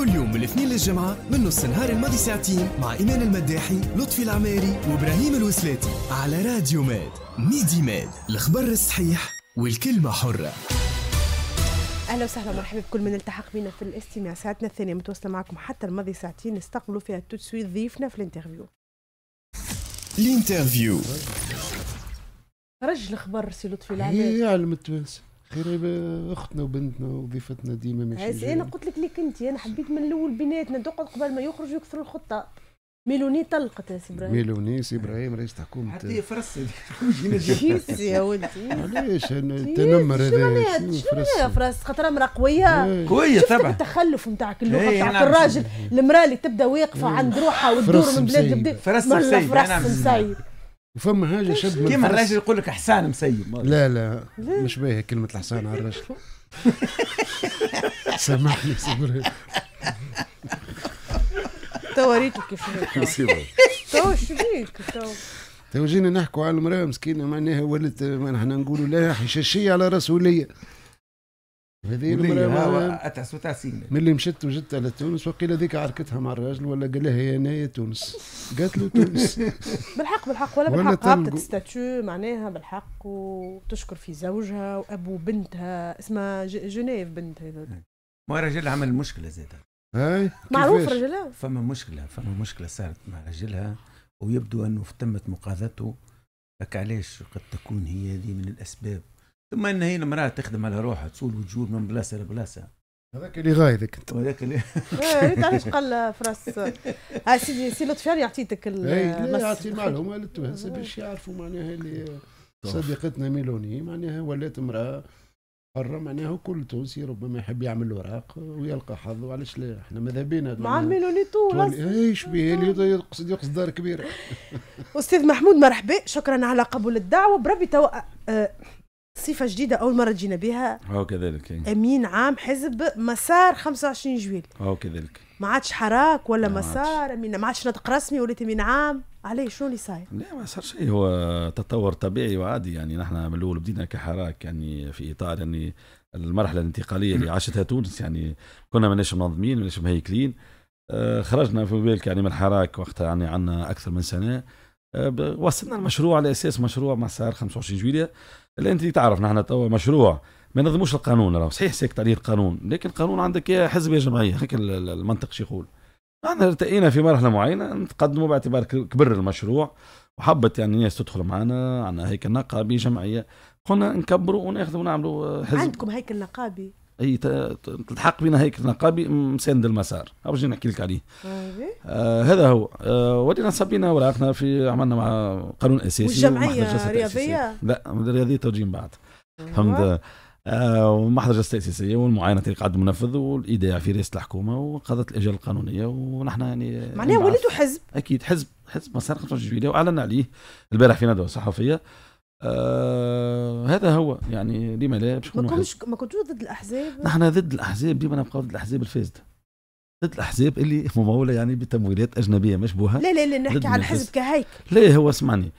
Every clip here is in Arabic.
كل يوم من الاثنين للجمعة من نص نهار الماضي ساعتين مع إيمان المداحي، لطفي العماري وإبراهيم الوسلاتي على راديو ماد ميدي ماد، الخبر الصحيح والكلمة حرة. اهلا وسهلا ومرحبا بكل من التحق بنا في الاستماع. ساعتنا الثانيه متواصله معكم حتى الماضي ساعتين نستقبلوا فيها تسويق ضيفنا في الانترفيو. الانترفيو خرج الخبر سي لطفي العماري. هي يعلم التوانسه غير اختنا وبنتنا وضيفتنا ديما ماشي. انا قلت لك ليك انت، انا حبيت من الاول بيناتنا ندق قبل ما يخرجوا يكثروا الخطه. ميلوني طلقت يا سي ابراهيم. ميلوني سي ابراهيم رئيس الحكومه حتى هي فرصت كيس يا ولدي. علاش التنمر هذا؟ شنو فرص؟ خاطر امراه قويه قويه طبعا. التخلف نتاعك اللغه نتاع الراجل، المراه اللي تبدا واقفه عند روحها وتدور من بلاد لبلاد. فرص مسيب. فرص مسيب. وفما حاجه شد كيما الراجل يقول لك حسان مسيب. لا لا مش باهي كلمه الحسان على الراجل. سامحني سي ابراهيم. توريتك كيف هيك تو شو بيك تو جينا نحكوا على المراه مسكينه معناها ولت احنا نقولوا لها حشاشيه على راس وليه. هذه المراه اتعس وتعسين ملي مشت وجدت على تونس وقيل هذيك عركتها مع الراجل ولا قال لها يا نايا تونس قالت له تونس. بالحق بالحق ولا بالحق هبطت ستاتيو معناها بالحق وتشكر في زوجها وابو بنتها اسمها جنيف بنت هذاك. ما راجل عمل مشكله زادها معروف رجلها. فما مشكله صارت مع رجلها ويبدو انه تمت مقاذته. لك علاش قد تكون هي هذه من الاسباب. ثم ان هي المراه تخدم على روحها تسول وتجول من بلاصه لبلاصه. هذاك اللي غاي ذاك انت. هذاك اللي علاش قال فراس. ها سيدي سي لطفي يعطيتك يعطي المعلومه للتوانسه باش يعرفوا معناها اللي صديقتنا ميلوني معناها ولات امراه حرة معناها كل تونسي ربما يحب يعمل اوراق ويلقى حظ. وعلاش لا احنا ماذا بينا مع ميلوني تونس ايش بيه اللي يقصد دار كبيره. استاذ محمود مرحبا، شكرا على قبول الدعوه. بربي تو صفه جديده اول مره جينا بها او كذلك امين عام حزب مسار 25 جويلية او كذلك. ما عادش حراك ولا مسار امين، ما عادش نطق رسمي وليت امين عام. عليه شنو اللي صاير؟ لا ما صار شيء، هو تطور طبيعي وعادي. يعني نحن من الاول بدينا كحراك يعني في اطار يعني المرحله الانتقاليه اللي عاشتها تونس. يعني كنا ماناش منظمين ماناش مهيكلين. خرجنا في بالك يعني من الحراك وقتها يعني عندنا اكثر من سنه. وصلنا المشروع على اساس مشروع مسار 25 جويلية اللي انت تعرف نحن تو مشروع ما نظموش القانون. راه صحيح ساكت عليه القانون، لكن القانون عندك يا حزب يا جمعيه، هكا المنطق شو يقول. احنا ارتئينا في مرحله معينه نتقدموا باعتبار كبر المشروع وحبت يعني الناس تدخل معنا. عندنا هيكل نقابي جمعيه، قلنا نكبروا وناخذوا ونعملوا حزب. عندكم هيكل نقابي؟ اي تلحق بنا هيكل نقابي مساند المسار، باش نحكي لك عليه. هذا هو. ولينا صبينا اوراقنا في عملنا مع قانون اساسي. والجمعيه رياضيه؟ لا رياضيه توجيه من بعد. فهمت. ومحضر الجلسه التاسيسيه والمعاينه اللي قاعد منفذ والايداع في رئاسه الحكومه وقضت الاجال القانونيه ونحن يعني معناها وليتوا حزب. اكيد حزب مسار 25 جويلية واعلن عليه البارح في ندوه صحفيه. هذا هو يعني لما لا باش نكونوا ما كنتوش ضد الاحزاب؟ نحن ضد الاحزاب ديما، نبقاو ضد الاحزاب الفاسده، ضد الاحزاب اللي مموله يعني بتمويلات اجنبيه مشبوهه. لا لا لا نحكي على الحزب كهيكل. لا هو اسمعني،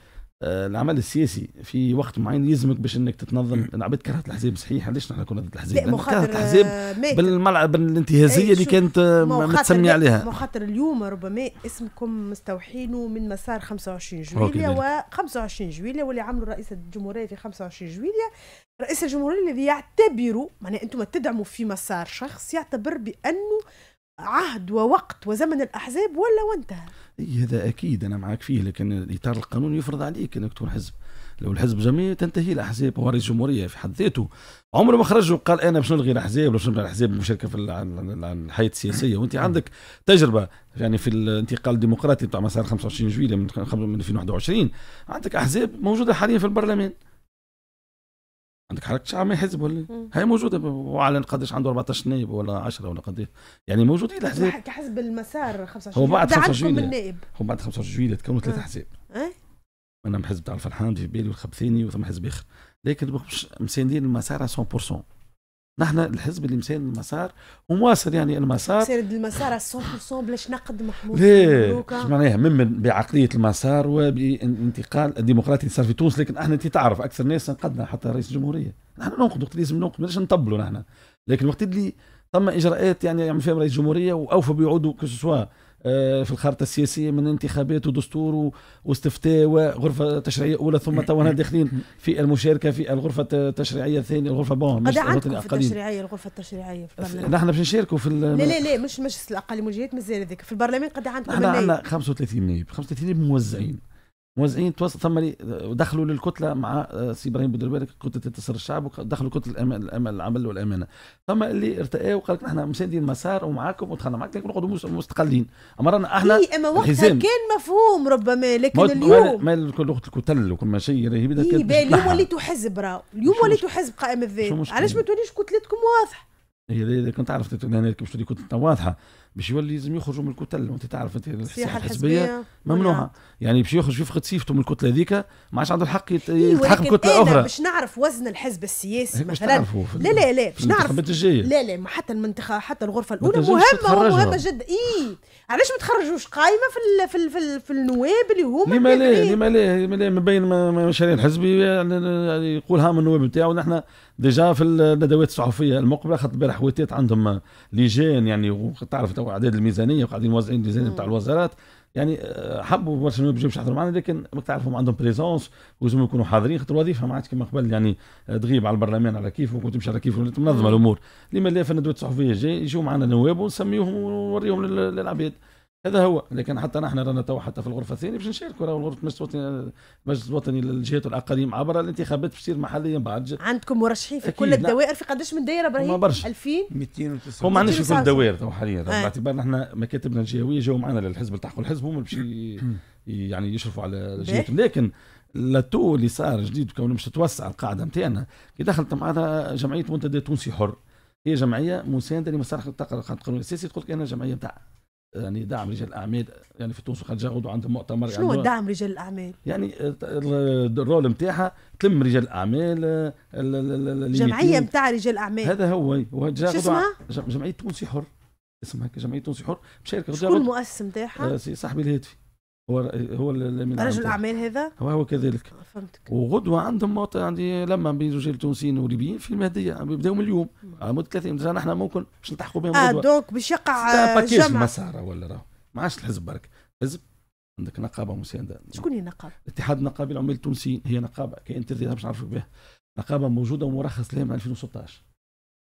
العمل السياسي في وقت معين يلزمك باش انك تتنظم. العباد كرهت الاحزاب صحيح. علاش نحن كنا ضد الاحزاب؟ كرهت الاحزاب بالملعب الانتهازيه اللي كانت متسمي عليها. خاطر اليوم ربما اسمكم مستوحينه من مسار 25 جويلية و25 جويلية واللي عملوا رئيس الجمهوريه في 25 جويلية. رئيس الجمهوريه الذي يعتبروا معناها انتم تدعموا في مسار شخص يعتبر بانه عهد ووقت وزمن الاحزاب ولا وانتهى. اي هذا اكيد انا معك فيه، لكن الاطار القانوني يفرض عليك انك تكون حزب. لو الحزب جمعيه تنتهي الاحزاب. هو رئيس الجمهوريه في حد ذاته عمره ما خرج وقال انا باش نلغي الاحزاب ولا باش نلغي الاحزاب المشاركه في الحياه السياسيه. وانت عندك تجربه يعني في الانتقال الديمقراطي بتاع مسار 25 جويلية من 2021 عندك احزاب موجوده حاليا في البرلمان. عندك حركة شعبية حزب ولا هي موجودة وعلن قداش عنده 14 نائب ولا 10 ولا قداش يعني موجودين الأحزاب. كحزب المسار 25 هو بعد 25 نائب. هو بعد 25 جويلية تكونوا ثلاثة أحزاب. أنا من حزب تاع الفرحان في بالي والخبثيني وثم حزب آخر، لكن مش مساندين المسار 100%. نحن الحزب اللي مساند المسار ومواصل يعني المسار. مساند المسار 100% بلاش نقد محمود بن مبروك. ليه؟ معناها من بعقليه المسار وبالانتقال الديمقراطي اللي صار في تونس. لكن احنا انت تعرف اكثر ناس نقدنا حتى رئيس الجمهوريه. نحن ننقد وقت لازم ننقد ماناش نطبلوا نحن. لكن وقت اللي ثم اجراءات يعني يعمل فيها رئيس الجمهوريه واوفى بيعودوا كسوسوا في الخارطه السياسيه من انتخابات ودستور واستفتاء وغرفه تشريعيه اولى، ثم تونا داخلين في المشاركه في الغرفه التشريعيه الثانيه، الغرفه بون مش عندكم في التشريعيه، الغرفه التشريعيه في البرلمان نحن باش نشاركوا في لا مش الاقل مجهد مازال هذيك في البرلمان. قد عندكم نحن عندنا 35 نائب، 35 نائب موزعين ثم دخلوا للكتله مع سي ابراهيم بودربالك كتله انتصار الشعب، ودخلوا كتله العمل والامانه، ثم اللي ارتقاوا وقال لك نحن مساندين مسار ومعاكم ودخلنا معاك لكن نقعدوا مستقلين. اما رانا احنا اما وقتها كان مفهوم ربما، لكن اليوم ما الكتل وكل ما شيء رهيب. اليوم وليتوا حزب، راهو اليوم وليتوا حزب قائم الذات، علاش ما توليش كتلتكم واضحه؟ اذا كنت عرفت هنا باش تولي كتله واضحه باش يولي لازم يخرجوا من الكتل، وانت تعرف انت السياحه الحزبيه ممنوعه، يعني باش يخرج يفقد صيفته من الكتله هذيك ما عادش عنده الحق يتحكم كتله اخرى. باش نعرف وزن الحزب السياسي مثلا لا باش نعرف لا حتى المنتخب حتى الغرفه الاولى مهمه جدا. علاش ما تخرجوش قائمه في النواب اللي هما لما لا مبين مشاريع الحزب يقولها من النواب نتاعو. نحن ديجا في الندوات الصحفيه المقبله خاطر البارح واتيت عندهم لجان يعني وتعرف اعداد الميزانيه وقاعدين موزعين الميزانيه نتاع الوزارات، يعني حبوا برشا نواب يجيو باش يحضروا معنا، لكن ما تعرفهم عندهم بريزونس ولازم يكونوا حاضرين خاطر الوظيفه ما عادش كما قبل يعني تغيب على البرلمان على كيفك وتمشي على كيفك وتنظم الامور. لما لا في الندوات الصحفيه جاي يجيو معنا نواب ونسميوهم ونوريهم للعباد، هذا هو. لكن حتى نحن رانا توا حتى في الغرفه الثانيه باش نشاركوا، راهو الغرفه المجلس الوطني للجهات والاقاليم عبر الانتخابات باش تصير محليا بعد. عندكم مرشحين في كل الدوائر؟ في قداش من دايره ابراهيم؟ 2290 هما عندناش في كل الدوائر توا حاليا، باعتبار نحن مكاتبنا الجهويه جاوا معنا للحزب التحقوا الحزب، هما باش يعني يشرفوا على جهتهم. لكن لاتو اللي صار جديد كونه باش تتوسع القاعده نتاعنا، كي دخلت معنا جمعيه منتدى تونسي حر، هي جمعيه مسانده لمسار القانون الاساسي، تقول لك انا جمعيه نتاع يعني دعم رجال الاعمال يعني في تونس وخارج يعودوا عندهم مؤتمر. شنو يعني دعم رجال الاعمال؟ يعني الرول نتاعها تلم رجال الاعمال، الجمعيه نتاع رجال الاعمال هذا هو. شو اسمها؟ جمعيه تونسي حر، اسمها جمعيه تونسي حر مشاركه. شكون المؤسس نتاعها؟ صاحبي الهاتفي هو رجل اعمال هذا؟ هو كذلك. فهمتك. وغدوه عندهم عندي لما بين رجال تونسيين وليبيين في المهديه، بيبداو من اليوم على مده 30 دجا نحن ممكن باش نلتحقوا بهم غدوه. دونك باش يقع باكيج المسار ولا راهو ما عادش الحزب برك، الحزب عندك نقابه مسانده. شكون هي النقابه؟ اتحاد نقابي العمال التونسيين، هي نقابه كاين باش نعرفوا بها، نقابه موجوده ومرخص لها من 2016،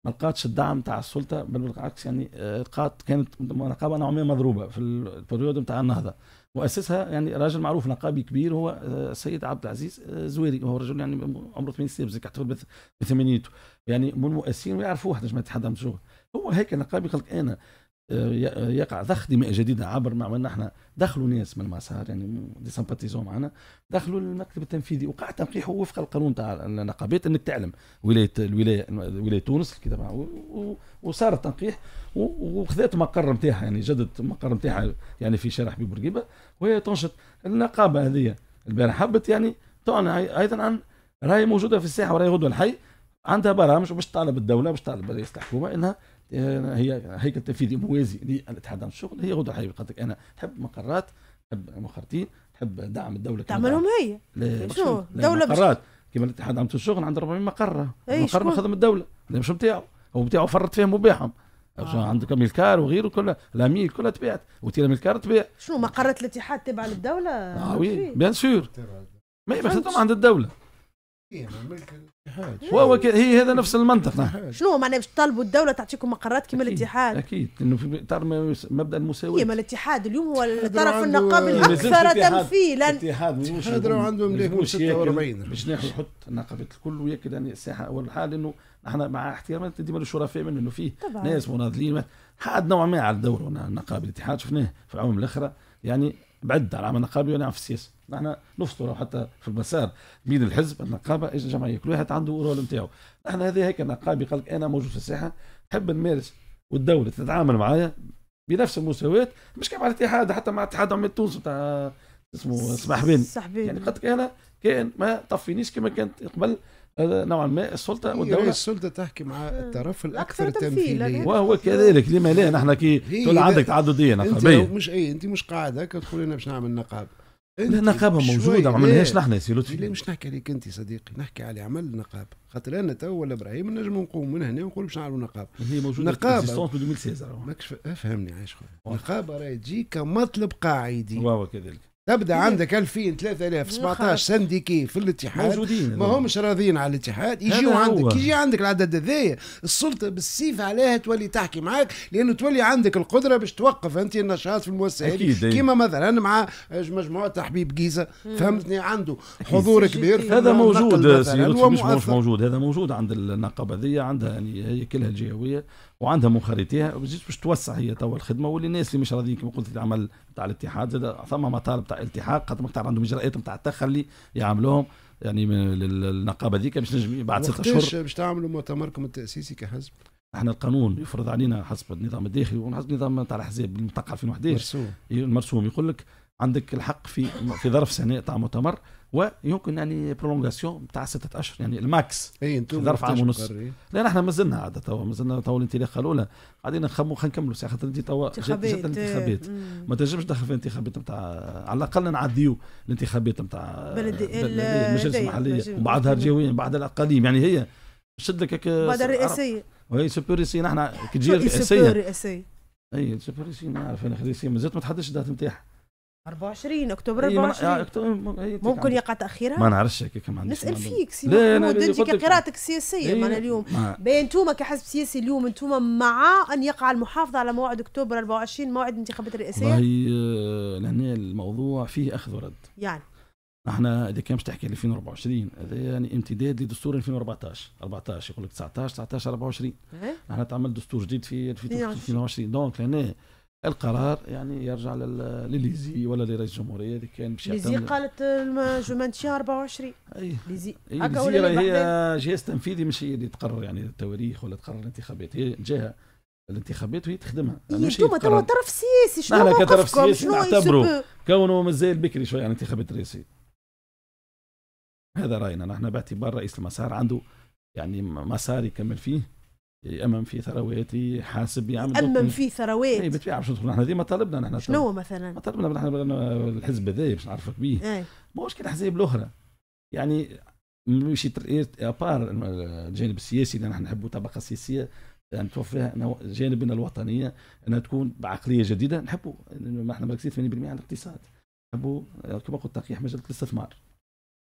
ما لقاتش الدعم تاع السلطه بل بالعكس، يعني لقات كانت نقابه نوعا ما مضروبه في البريود نتاع النهضه. مؤسسها يعني راجل معروف نقابي كبير هو السيد عبد العزيز زويري، وهو رجل يعني عمره 80 سنه بزاف يعتبر بثمانينيته، يعني من المؤسسين ويعرفوه جماعه الاتحاد المشروع. هو هيك نقابي قال لك انا يقع ضخ دماء جديد عبر ما عملنا احنا، دخلوا ناس من المسار يعني دي سامباتيزون معنا، دخلوا للمكتب التنفيذي وقع تنقيحه وفق القانون تاع النقابات انك تعلم ولايه تونس كذا، وصار التنقيح وخذات مقر نتاعها يعني جدت مقر نتاعها يعني في شارع حبيب بورقيبه، وهي تنشط النقابه هذه البارح حبت يعني تعلن ايضا عن راهي موجوده في الساحه وراهي غدوه الحي، عندها برامج باش تطالب الدوله باش تطالب رئيس الحكومه انها هي هيكل تنفيذي موازي للاتحاد الشغل. هي غدوه الحي قالت لك انا تحب مقرات، تحب مخرطين، تحب دعم الدوله تعملهم هي. شو دوله مقرات كيما الاتحاد عملت الشغل عنده 400 مقر، مقر ما خدم الدوله مش نتاعو، هو نتاعو فرط فيهم وباعهم. عندك ميلكار وغيره كلها، العميل كلها تبيعت وتيرا ميلكار تبيع. شنو مقرات الاتحاد تبع للدوله؟ وي بيان سور، ماهي مخدوم عند الدوله. هو هي هذا نفس المنطق. شنو معناها باش تطالبوا الدوله تعطيكم مقرات كيما الاتحاد؟ اكيد انه في اطار مبدا المساواه. كيما الاتحاد اليوم هو الطرف النقابي الاكثر تمثيلا. الاتحاد راهو عنده ملاك 46 باش ناخذ نحط النقابات الكل وياكد يعني الساحه اول حال انه احنا مع احترامنا ديما للشرفاء منه انه فيه ناس مناضلين حاد نوع ما على الدوله. النقابي الاتحاد شفناه في العوام الاخرى يعني بعد على العمل النقابي ونعرف السياسه. نحن نفطروا حتى في المسار بين الحزب النقابه الجمعيه كل واحد عنده رول نتاعو. نحن هذه هيك النقابي قال لك انا موجود في الساحه نحب نمارس والدوله تتعامل معايا بنفس المساواه، مش كيما الاتحاد حتى مع اتحاد عمال تونس تاع اسمه صحباني يعني قالت لك انا كان ما طفينيش كما كانت قبل نوعا ما السلطه والدوله. السلطه تحكي مع الطرف الاكثر تمثيليا وهو كذلك. لما لا نحن كي تقول عندك تعدديه نقابيه انت مش قاعد هكا تقول انا باش نعمل نقابه. النقابه موجوده ما عملناهاش نحن يا سي لطفي. لا مش نحكي عليك انت صديقي، نحكي على عمل النقابه، خاطر انا تو ولا ابراهيم نجموا نقوم من هنا ونقول باش نعملوا نقابه. هي موجوده في 2016 ماكش افهمني عايش خويا. نقابه راهي تجي كمطلب قاعدي. واو كذلك. تبدا عندك 2000 3000 17 سنديكي في الاتحاد موجودين ما همش راضيين على الاتحاد، يجيو عندك، يجي عندك العدد هذايا، السلطه بالسيف عليها تولي تحكي معاك، لانه تولي عندك القدره باش توقف انت النشاط في المؤسسه هذه، كيما مثلا مع مجموعه تحبيب جيزه، فهمتني عنده حضور كبير. هذا موجود سي لطفي، مش موجود، هذا موجود عند النقابه هذه، عندها يعني هي كلها الجهويه وعندها مخرطيها، باش توسع هي توا الخدمه، واللي الناس اللي مش راضيين كما قلت العمل تاع الاتحاد زاد ثم مطالب تاع الالتحاق، خاطر ماكش عندهم اجراءات تاع التخلي يعملوهم، يعني النقابه هذيك مش نجم بعد 6 اشهر. باش تعملوا مؤتمركم التاسيسي كحزب؟ احنا القانون يفرض علينا حسب النظام الداخلي وحسب النظام تاع الاحزاب المطلقه 2011 المرسوم، يقول لك عندك الحق في ظرف سنه تاع مؤتمر، ويمكن يعني برولونغاسيون تاع 6 اشهر يعني الماكس في ظرف عام ونص. لا احنا مازلنا عاد توا، مازلنا توا الانطلاقه الاولى، قاعدين نخمو خلينا نكملوا ساعه، خاطر انت توا جات الانتخابات، ما تنجمش تدخل في الانتخابات نتاع، على الاقل نعديو الانتخابات نتاع المجالس المحليه وبعدها الجويين بعد الاقاليم، يعني هي شد لك بعد الرئاسيه وهي سوبريسي، نحن كي تجي الرئاسيه اي سوبريسي ما نعرف انا الرئاسيه مازالت ما تحدش الدات نتاعها 24 اكتوبر 24 ممكن يقع تاخيرها، ما نعرفش هكاك، ما نسال فيك سي محمود انت كقراءتك السياسيه، معنا اليوم باين انتوما كحزب سياسي اليوم انتوما مع ان يقع المحافظه على موعد اكتوبر 24 موعد الانتخابات الرئاسيه؟ والله لهنا الموضوع فيه اخذ ورد، يعني احنا اذا كان باش تحكي 2024 هذا يعني امتداد لدستور 2014 يقول لك 19 24، احنا تعمل دستور جديد في 2022، دونك لهنا القرار يعني يرجع لليزي ولا لرئيس الجمهوريه اللي كان باش يعتمد. ليزي قالت جو مانتيان 24 اي ليزي هكا، ولا هي جهاز تنفيذي مش هي اللي تقرر يعني التواريخ ولا تقرر الانتخابات، هي جهه الانتخابات وهي تخدمها. انتوما توا طرف سياسي، شنو موقفكم؟ نحن كطرف سياسي نعتبروا كونه مازال بكري شويه عن الانتخابات الرئاسيه، هذا راينا نحن، باعتبار رئيس المسار عنده يعني مسار يكمل فيه، يأمم في ثروات، حاسب يعمل يأمم في ثروات. اي بالطبيعه باش ندخلوا نحن، هذه مطالبنا نحن. شنو هو مثلا؟ مطالبنا نحن الحزب هذا باش نعرفك به، ماهوش كالأحزاب الأخرى، يعني مش ابار الجانب السياسي اللي نحن نحبوا طبقه سياسيه يعني توفيها جانبنا الوطنيه، انها تكون بعقليه جديده، نحبوا نحن مركزين 80% على الاقتصاد، نحبوا كما قلت تقييح مجله الاستثمار،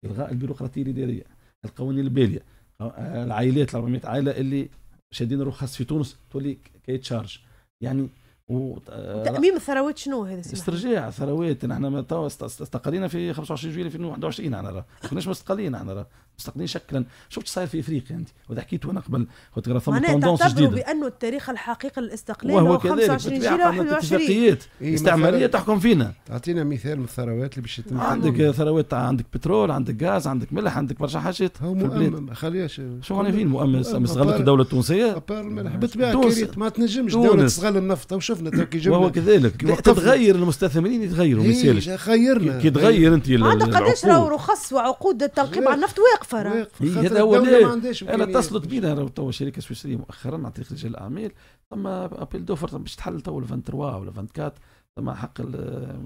الغاء البيروقراطيه الاداريه، القوانين الباليه، العائلات 400 عائله اللي شادين رخص في تونس تولي كيتشارج يعني تأميم الثروات. شنو هذا؟ استرجاع ثروات، نحن توا استقلينا في 25 جويلية 2021، احنا راه ما كناش مستقلين، احنا راه مستقلين شكلا. شفت صاير في افريقيا انت، وهذا حكيت وانا قبل، قلت راه ثم توندونس جديده، معناتها بانه التاريخ الحقيقي للاستقلال هو 25 جويلية 21، الاستعماريه تحكم فينا. تعطينا مثال من الثروات اللي باش يتم، عندك ثروات، عندك بترول، عندك غاز، عندك ملح، عندك برشا حاجات في البلاد. خليهاش شو انا فين مؤمس استغلت الدوله التونسيه بالطبيعه، ما تنجمش دوله تستغل النفط، وشفنا وهو كذلك تتغير، المستثمرين يتغيروا ما يسالش، غيرنا كي تغير انت عندك قداش راهو رخص وعقود التنقيب على النفط واقفه، راه هذا هو انا اتصلت بينا راهو توا شركه سويسريه مؤخرا عن طريق رجال الاعمال، ثم ابيل دوفر باش تحل توا 23 ولا 24، ثم حق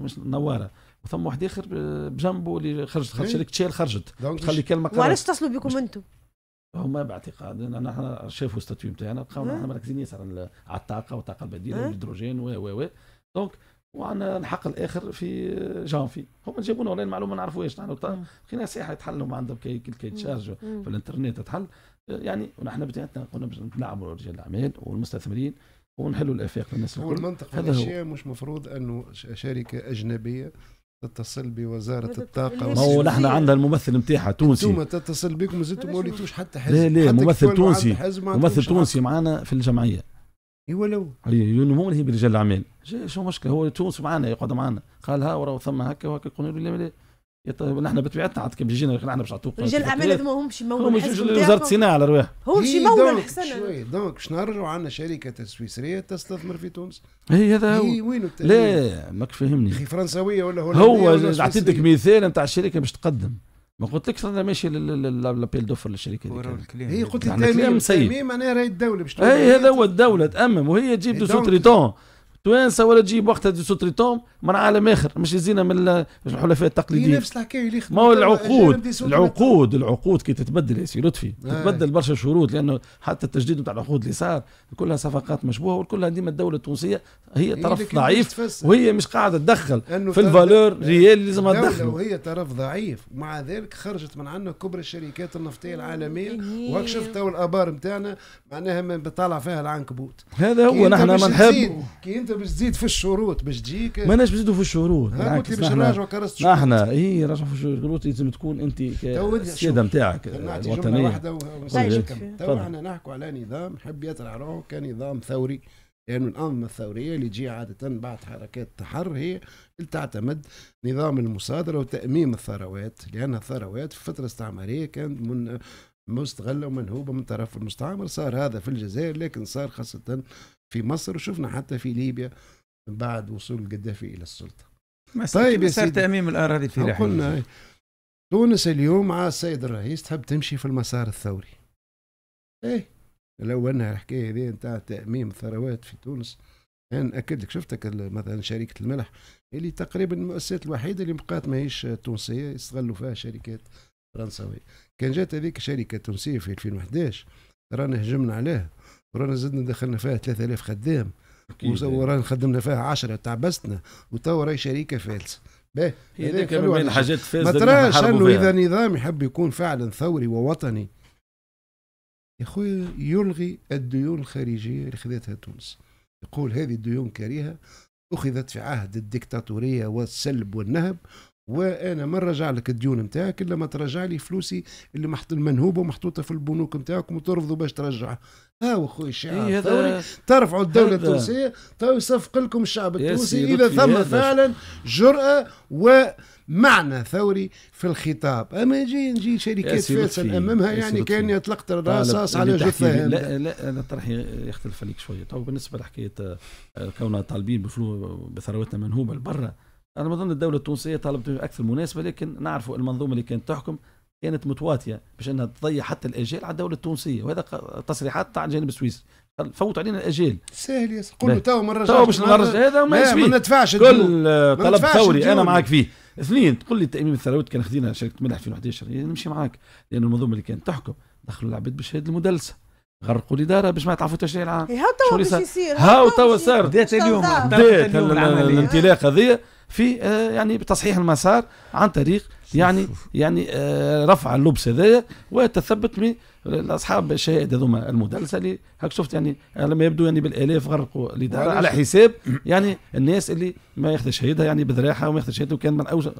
مش نواره، وثم واحد اخر بجنبه اللي خرجت شركه شيل، خرجت تخلي كلمه. وعلاش اتصلوا بكم انتم؟ هما باعتقادنا نحن شافوا ستاتيو نتاعنا، بقاو نحن مركزين ياسر على الطاقه والطاقه البديله والهيدروجين و دونك، وعندنا الحق الاخر في جانفي، هما جابونا والله المعلومه ما نعرفوهاش نحن، لقينا ساحه يتحلوا عندهم كيتشارجوا في الانترنت تحل، يعني ونحن بتاعتنا قلنا باش نلعبوا رجال الاعمال والمستثمرين ونحلوا الافاق للناس الكل. والمنطق الاشياء مش مفروض انه شركه اجنبيه تتصل بوزارة الطاقة، ما هو نحن عندنا الممثل نتاعها تونسي، انتم تتصل بكم وزدتم ما وليتوش حتى حزب. لا لا ممثل تونسي، ممثل تونسي معانا في الجمعية. اي ولو اي مو هي برجال الأعمال، شو مشكلة هو تونس معانا يقعد معانا، قال ها وراه ثم هكا وهكا، قلنا له لا نحن بطبيعتنا عاد كي بيجينا نحن باش نعطوك رجال الاعمال هذوما هم باش يمولوا الحزب نتاعهم، وزارة الصناعة على رواحهم هم باش يمولوا الحسن. دونك باش نرجعوا عندنا شركة سويسرية تستثمر في تونس، هي هذا هو. وينو لا ماكش فاهمني، أخي فرنساوية ولا هولندية، هو عطيتك مثال نتاع الشركة باش تقدم، ما قلت لكش انا ماشي لابيل دوفر للشركه هذيك، هي قلت لك تميم معناها راهي الدولة باش، اي هذا هو الدولة تأمم، وهي تجيب دو سوتريتون توانسه ولا تجيب وقتها دي سوتريتون من عالم اخر، مش يزينا من الحلفاء التقليديين. نفس الحكايه اللي ما العقود العقود كي تتبدل يا سي لطفي تتبدل برشا شروط، لانه حتى التجديد نتاع العقود اللي صار كلها صفقات مشبوهه وكلها ديما الدوله التونسيه هي طرف ضعيف وهي مش قاعده تدخل في الفالور ريال لازم تدخل، وهي طرف ضعيف ومع ذلك خرجت من عندنا كبرى الشركات النفطيه العالميه وهاك شفت الابار نتاعنا معناها طالع فيها العنكبوت. هذا هو نحن ما نحب باش تزيد في الشروط باش تجيك، ماناش نزيدو في الشروط، قلت لي باش نراجعوا كراسة الشروط. احنا اي راجعوا في الشروط، لازم تكون انت السياده نتاعك الوطنيه. تو احنا نحكوا على نظام حب يطلع روحه كنظام ثوري، لأن يعني الأنظمة الثورية اللي تجي عادة بعد حركات التحرر هي اللي تعتمد نظام المصادرة وتأميم الثروات، لأن الثروات في فترة استعمارية كانت من مستغلة ومنهوبة من طرف المستعمر. صار هذا في الجزائر لكن صار خاصة في مصر وشفنا حتى في ليبيا بعد وصول قدافي إلى السلطة. طيب صار تأميم الأراضي الفلاحية. تونس اليوم مع السيد الرئيس تحب تمشي في المسار الثوري. إيه لو انها الحكايه هذه نتاع تاميم الثروات في تونس، انا يعني اكد لك شفتك مثلا شركه الملح اللي تقريبا المؤسسات الوحيده اللي بقات ماهيش تونسيه يستغلوا فيها شركات فرنساويه. كان جات هذيك شركه تونسيه في 2011 رانا هجمنا عليها ورانا زدنا دخلنا فيها 3000 خدام ورانا خدمنا فيها 10 تعبستنا وتوا راهي شركه فالسه. باهي هذيك من الحاجات الفاسده. ما تراش انه اذا نظام يحب يكون فعلا ثوري ووطني يا خويا يلغي الديون الخارجية اللي خذتها تونس، يقول هذه الديون كريهة أخذت في عهد الدكتاتورية والسلب والنهب، وأنا ما نرجع لك الديون نتاعك إلا ما ترجع لي فلوسي اللي منهوبة ومحطوطة في البنوك نتاعكم وترفضوا باش ترجعها. هاو خويا الشعب الثوري ترفعوا الدولة التونسية تو يصفق لكم الشعب التونسي إذا ثم فعلا جرأة ومعنى ثوري في الخطاب. أما نجي شركات فاسدة أمامها يعني كأني أطلقت الرصاص على جثها. لا لا أنا طرحي يختلف عليك شوية. تو بالنسبة لحكاية كوننا طالبين بثرواتنا منهوبة لبرا، أنا أظن الدولة التونسية طالبت أكثر مناسبة، لكن نعرفوا المنظومة اللي كانت تحكم كانت متواتيه باش انها تضيع حتى الاجيال على الدوله التونسيه، وهذا تصريحات تاع الجانب السويسري فوت علينا الاجيال. سهل ياسر قول له تو ما نرجعش، تو باش نرجع هذا ما ندفعش كل طلب ثوري انا معاك فيه. اثنين تقول لي تاميم الثروات كان خذينا شركه ملح في 2011 نمشي معاك، لان المنظومه اللي كانت تحكم دخلوا العباد بالشهاده المدلسه غرقوا الاداره باش ما يتعرفوا تشريع العام. هاو تو باش يصير، هاو تو صار بدات اليوم الانطلاقه هذه في يعني بتصحيح المسار عن طريق يعني رفع اللبس هذايا وتثبت من اصحاب الشهائد هذوما المدلسه اللي هاك شفت يعني على ما يبدو يعني بالالاف غرقوا الاداره على حساب يعني الناس اللي ما ياخذ شهيدها يعني بذراعها وما ياخذ شهيدها وكان من أوجه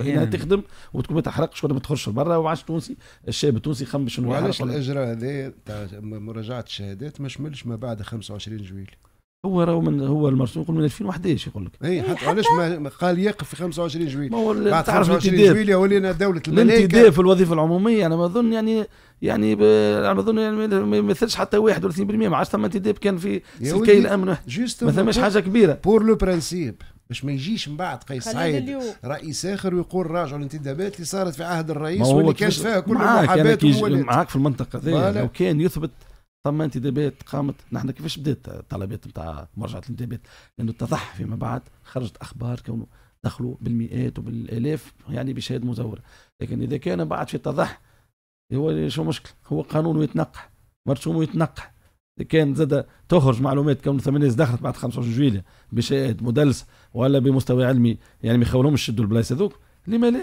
انها تخدم وتكون ما تحرقش ولا ما تخرجش لبرا، وما عادش تونسي الشاب التونسي يخمم شنو يحرق. وعلاش الاجراء هذا تاع مراجعه الشهادات ما شملش ما بعد 25 جويلية؟ هو راهو هو المرسوم يقول من 2011 يقول لك. اي حتى علاش ما قال يقف في 25 جويلية؟ بعد 25 جويلية ولينا دولة الملائكة. الانتداب في الوظيفة العمومية أنا ما أظن يعني أنا ما أظن يعني ما يمثلش حتى 31%، ما عادش ثم انتداب كان في سلكي الأمن ما ثماش حاجة كبيرة. بور لو برانسيب باش ما يجيش من بعد قيس سعيد رئيس آخر ويقول راجعوا الانتدابات اللي صارت في عهد الرئيس واللي كانش فيها كل المحابات والمولات. معاك في المنطقة هذه لو كان يثبت ثم انتدابات قامت. نحن كيفاش بدات الطلبات نتاع مراجعه الانتدابات؟ لانه اتضح فيما بعد خرجت اخبار كونه دخلوا بالمئات وبالالاف يعني بشهاده مزوره، لكن اذا كان بعد في اتضح هو شو مشكل؟ هو قانون يتنقح مرسوم يتنقح. اذا كان زاد تخرج معلومات كونه ثمانيه دخلت بعد 25 جويلية بشهاده مدلس ولا بمستوى علمي يعني ما يخولهمش يشدوا البلايص هذوك، لما لا؟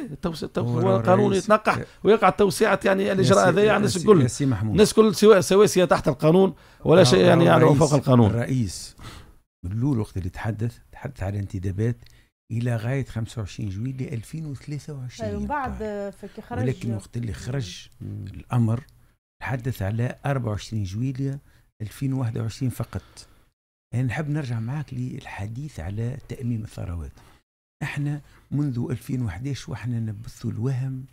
هو القانون يتنقح ويقع توسيعة يعني الاجراء هذايا على الناس الكل. الناس الكل سواسية تحت القانون ولا شيء يعني فوق القانون. الرئيس من الاول وقت اللي تحدث على انتدابات الى غايه 25 جويلية 2023 من بعد فكي خرج، ولكن وقت اللي خرج الامر تحدث على 24 جويلية 2021 فقط. انا نحب نرجع معاك للحديث على تاميم الثروات. احنا منذ 2011 واحنا نبثوا الوهم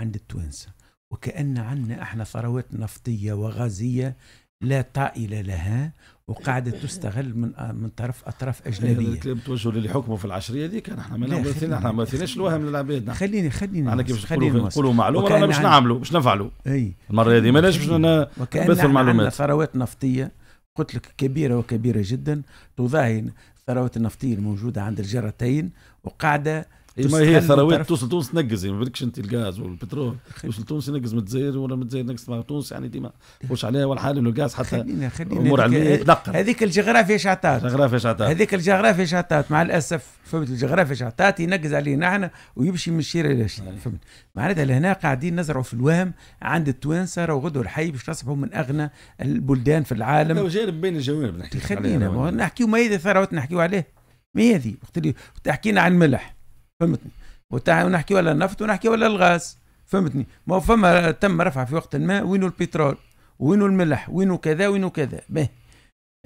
عند التوانسه وكأن عندنا احنا ثروات نفطيه وغازيه لا طائله لها وقاعده تستغل من اطراف اجنبيه. كلام توجهوا للي حكموا في العشريه هذيك احنا ما مثلناش الوهم للعباد. خليني على كيفاش نقولوا معلومه رانا باش نعملوا باش نفعلوا. اي المره هذه ماناش باش نبثوا المعلومات. عندنا ثروات نفطيه قلت لك كبيره وكبيره جدا تضاهي الثروات النفطيه الموجوده عند الجارتين وقاعده. ما هي ثروات توصل تونس تنقز، يعني ما بدكش انت الغاز والبترول يوصل تونس ينقز من الجزائر ولا من الجزائر نقص مع تونس، يعني ديما مش عليها ولا حال انه الغاز حتى امور علميه تنقر. هذيك الجغرافيا شعطات، الجغرافيا شعطات، هذيك الجغرافيا شعطات مع الاسف، فهمت؟ الجغرافيا شعطات ينقز عليه نحن ويمشي من الشارع الى الشارع، فهمت؟ معناتها لهنا قاعدين نزرعوا في الوهم عند التوانسه، راهو غدوه الحي باش تصبحوا من اغنى البلدان في العالم. وجانب بين الجوانب نحكي. خلينا نحكيو ما هي ثروات نحكيو عليه، ما هي هذه وقت حكينا عن الملح، فهمتني؟ ونحكي ولا النفط ونحكي ولا الغاز، فهمتني؟ ما فما تم رفع في وقت ما وينو البترول وينو الملح وينو كذا وينو كذا. به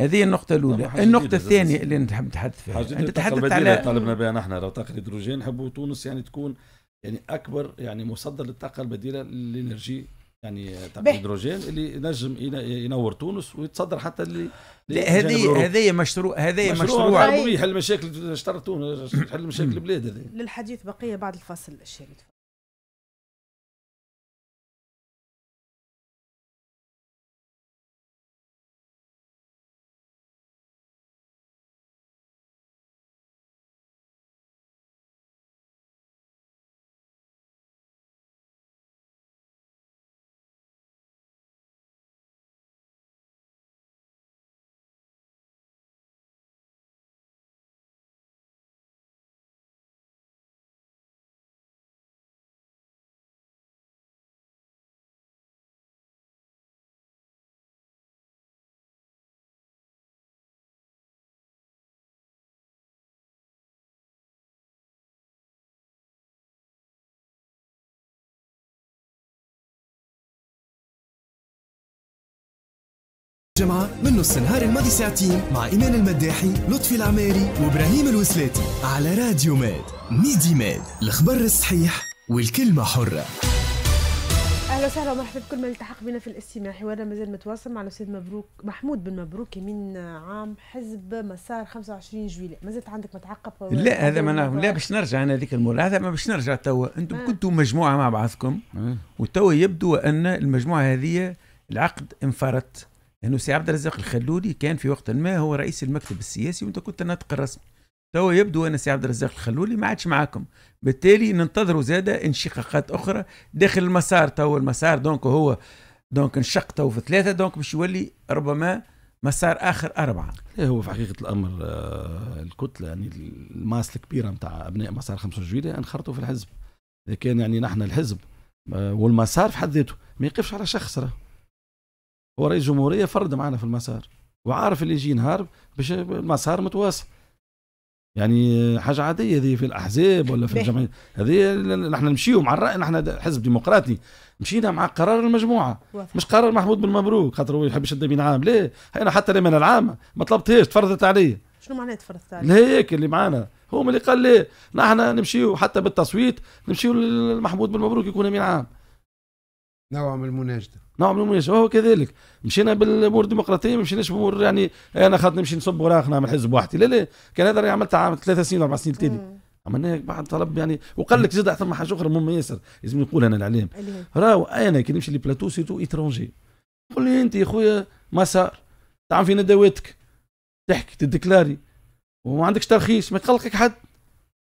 هذه النقطة الأولى. النقطة الثانية اللي نحب نتحدث فيها، أنت تحدثت على طالبنا بها نحن لو طاقة الهيدروجين، نحبوا تونس يعني تكون يعني أكبر يعني مصدر للطاقة البديلة للإنرجي، يعني طاقة الهيدروجين اللي نجم ينور تونس ويتصدر حتى اللي هذه مشروع يحل مشاكل اشترتون، يحل مشاكل البلاد. هذه للحديث بقية بعد الفاصل الشهيد. جمعة من نص النهار الماضي ساعتين مع إيمان المداحي، لطفي العماري وإبراهيم الوسلاتي على راديو ماد ميدي ماد، الخبر الصحيح والكلمة حرة. أهلا وسهلا ومرحبا بكل من التحق بنا في الاستماع. حوارنا مازال متواصل مع الأستاذ مبروك محمود بن مبروك من عام حزب مسار 25 جويلية. مازلت عندك متعقب؟ لا هذا ما لا باش نرجع أنا هذيك الملاحظة، ما باش نرجع توا. أنتم كنتوا مجموعة مع بعضكم وتوا يبدو أن المجموعة هذه العقد انفرط، لأنه سي عبد الرزاق الخلولي كان في وقت ما هو رئيس المكتب السياسي وأنت كنت الناطق الرسمي. توا يبدو أن سي عبد الرزاق الخلولي ما عادش معاكم، بالتالي ننتظروا زادة انشقاقات أخرى داخل المسار. توا المسار دونك هو دونك انشق توا في ثلاثة، دونك باش يولي ربما مسار آخر أربعة. هو في حقيقة الأمر الكتلة يعني الماس الكبيرة نتاع أبناء مسار 25 جويلية انخرطوا في الحزب. إذا كان يعني نحن الحزب والمسار في حد ذاته ما يقفش على شخص، راه هو رئيس جمهورية فرد معنا في المسار وعارف اللي يجي نهار باش المسار متواصل، يعني حاجة عادية هذه في الأحزاب ولا في الجمعيات. هذه نحن نمشيو مع الرأي، نحن حزب ديمقراطي مشينا مع قرار المجموعة واضح. مش قرار محمود بن مبروك خاطر هو يحب يشد بين عام، ليه؟ أنا حتى لمن العام ما طلبتهاش، تفرضت علي. شنو معناها تفرضت علي؟ هيك اللي معنا هو اللي قال ليه نحن نمشيو حتى بالتصويت نمشيو لمحمود بن مبروك يكون أمين عام. نوع من المناجدة، نوع من المناجدة، وهو كذلك مشينا بالامور الديمقراطيه، ما مشيناش بامور يعني انا خاطر نمشي نصب وراخنا من حزب وحدي، لا لا، كان هذا راني عملته عام 3 سنين 4 سنين تالي، عملناه بعد طلب يعني. وقال لك زاد احسن حاجه اخرى مهمه ياسر لازم نقولها انا الاعلام، راهو انا كي نمشي لبلاتو سيتو ايترونجي، قول لي انت يا خويا مسار تعمل في ندواتك تحكي تدكلاري وما عندكش ترخيص، ما يقلقك حد،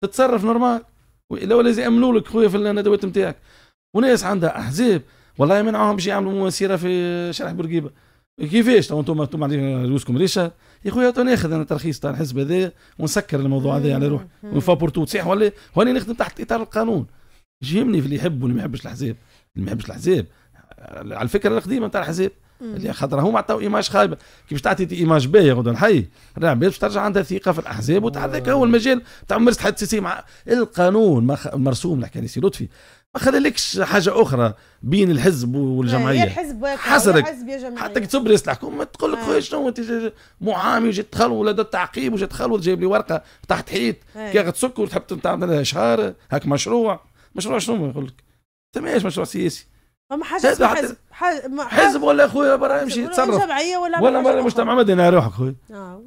تتصرف نورمال، لو لازم يامنوا لك خويا في الندوات نتاعك. وناس عندها احزاب والله يمنعوهم باش يعملوا مسيره في شارع بورقيبه، كيفاش؟ تو انتم عندكم فلوسكم ريشه يا خويا، تو ناخذ انا ترخيص تاع الحزب هذايا ونسكر الموضوع هذايا على روحي ونفابورتو تصيح، ولا هوني نخدم تحت اطار القانون. يهمني في اللي يحب واللي ما يحبش الحزاب، اللي ما يحبش الحزاب على الفكره القديمه تاع الحزاب اللي خاطر هما عطاو ايماج خايبه، كي باش تعطي ايماج باهي غدا الحي العباد باش ترجع عندها ثقه في الاحزاب وتعذاك هو المجال تاع ممارسه الحد السياسي مع القانون مرسوم. نحكي على سي لطفي ما خذلكش حاجه اخرى بين الحزب والجمعيه، الحزب حسرك حتى كي تصب رئيس الحكومه تقول لك خويا شنو انت محامي وجيت تخلو ولا تعقيب وجيت تخلو جايب لي ورقه تحت حيط كي تسكر وتحب تعمل لها اشهار هاك مشروع. مشروع شنو يقول لك؟ تماش مشروع سياسي، فما حاجه اسمها حزب. حزب ولا خويا برا يمشي يتصرف جمعيه ولا برا مجتمع مدني على روحك خويا.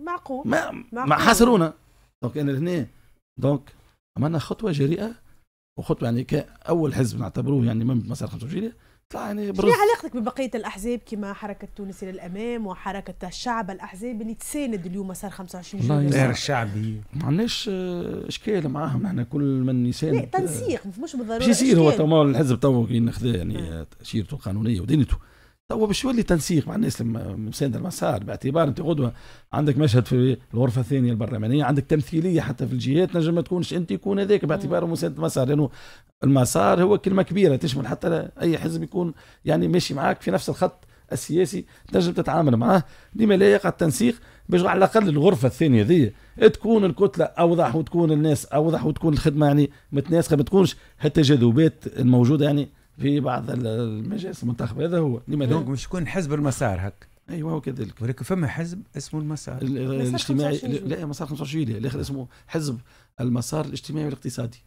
معقول ما حاسرونا. دونك انا هنا دونك عملنا خطوه جريئه وخطوه يعني كأول حزب نعتبروه يعني من مسار 25 جويلية يعني برز. شنو علاقتك ببقيه الاحزاب كما حركه تونس الى الامام وحركه الشعب الاحزاب اللي تساند اليوم مسار 25 جويلية؟ التيار الشعبي ما عندناش اشكال معاهم، احنا كل من يساند لا تنسيق مش بالضروره باش يصير هو تو الحزب تو ناخذه يعني تاشيرته القانونيه ودينته تو باش يولي تنسيق مع الناس اللي مسانده المسار، باعتبار انت غدوه عندك مشهد في الغرفه الثانيه البرلمانيه، عندك تمثيليه حتى في الجهات، نجم ما تكونش انت يكون هذاك باعتباره مساند المسار، لانه يعني المسار هو كلمة كبيرة تشمل حتى أي حزب يكون يعني ماشي معاك في نفس الخط السياسي تنجم تتعامل معاه، لما لا يقع التنسيق باش على الأقل الغرفة الثانية ذي تكون الكتلة أوضح وتكون الناس أوضح وتكون الخدمة يعني متناسقة، ما تكونش التجاذبات الموجودة يعني في بعض المجالس المنتخبة. هذا هو لما لا مش يكون حزب المسار هك. ايوه هو كذلك، ولكن فما حزب اسمه المسار الاجتماعي، لا مسار 25 اللي آخر اسمه حزب المسار الاجتماعي والاقتصادي،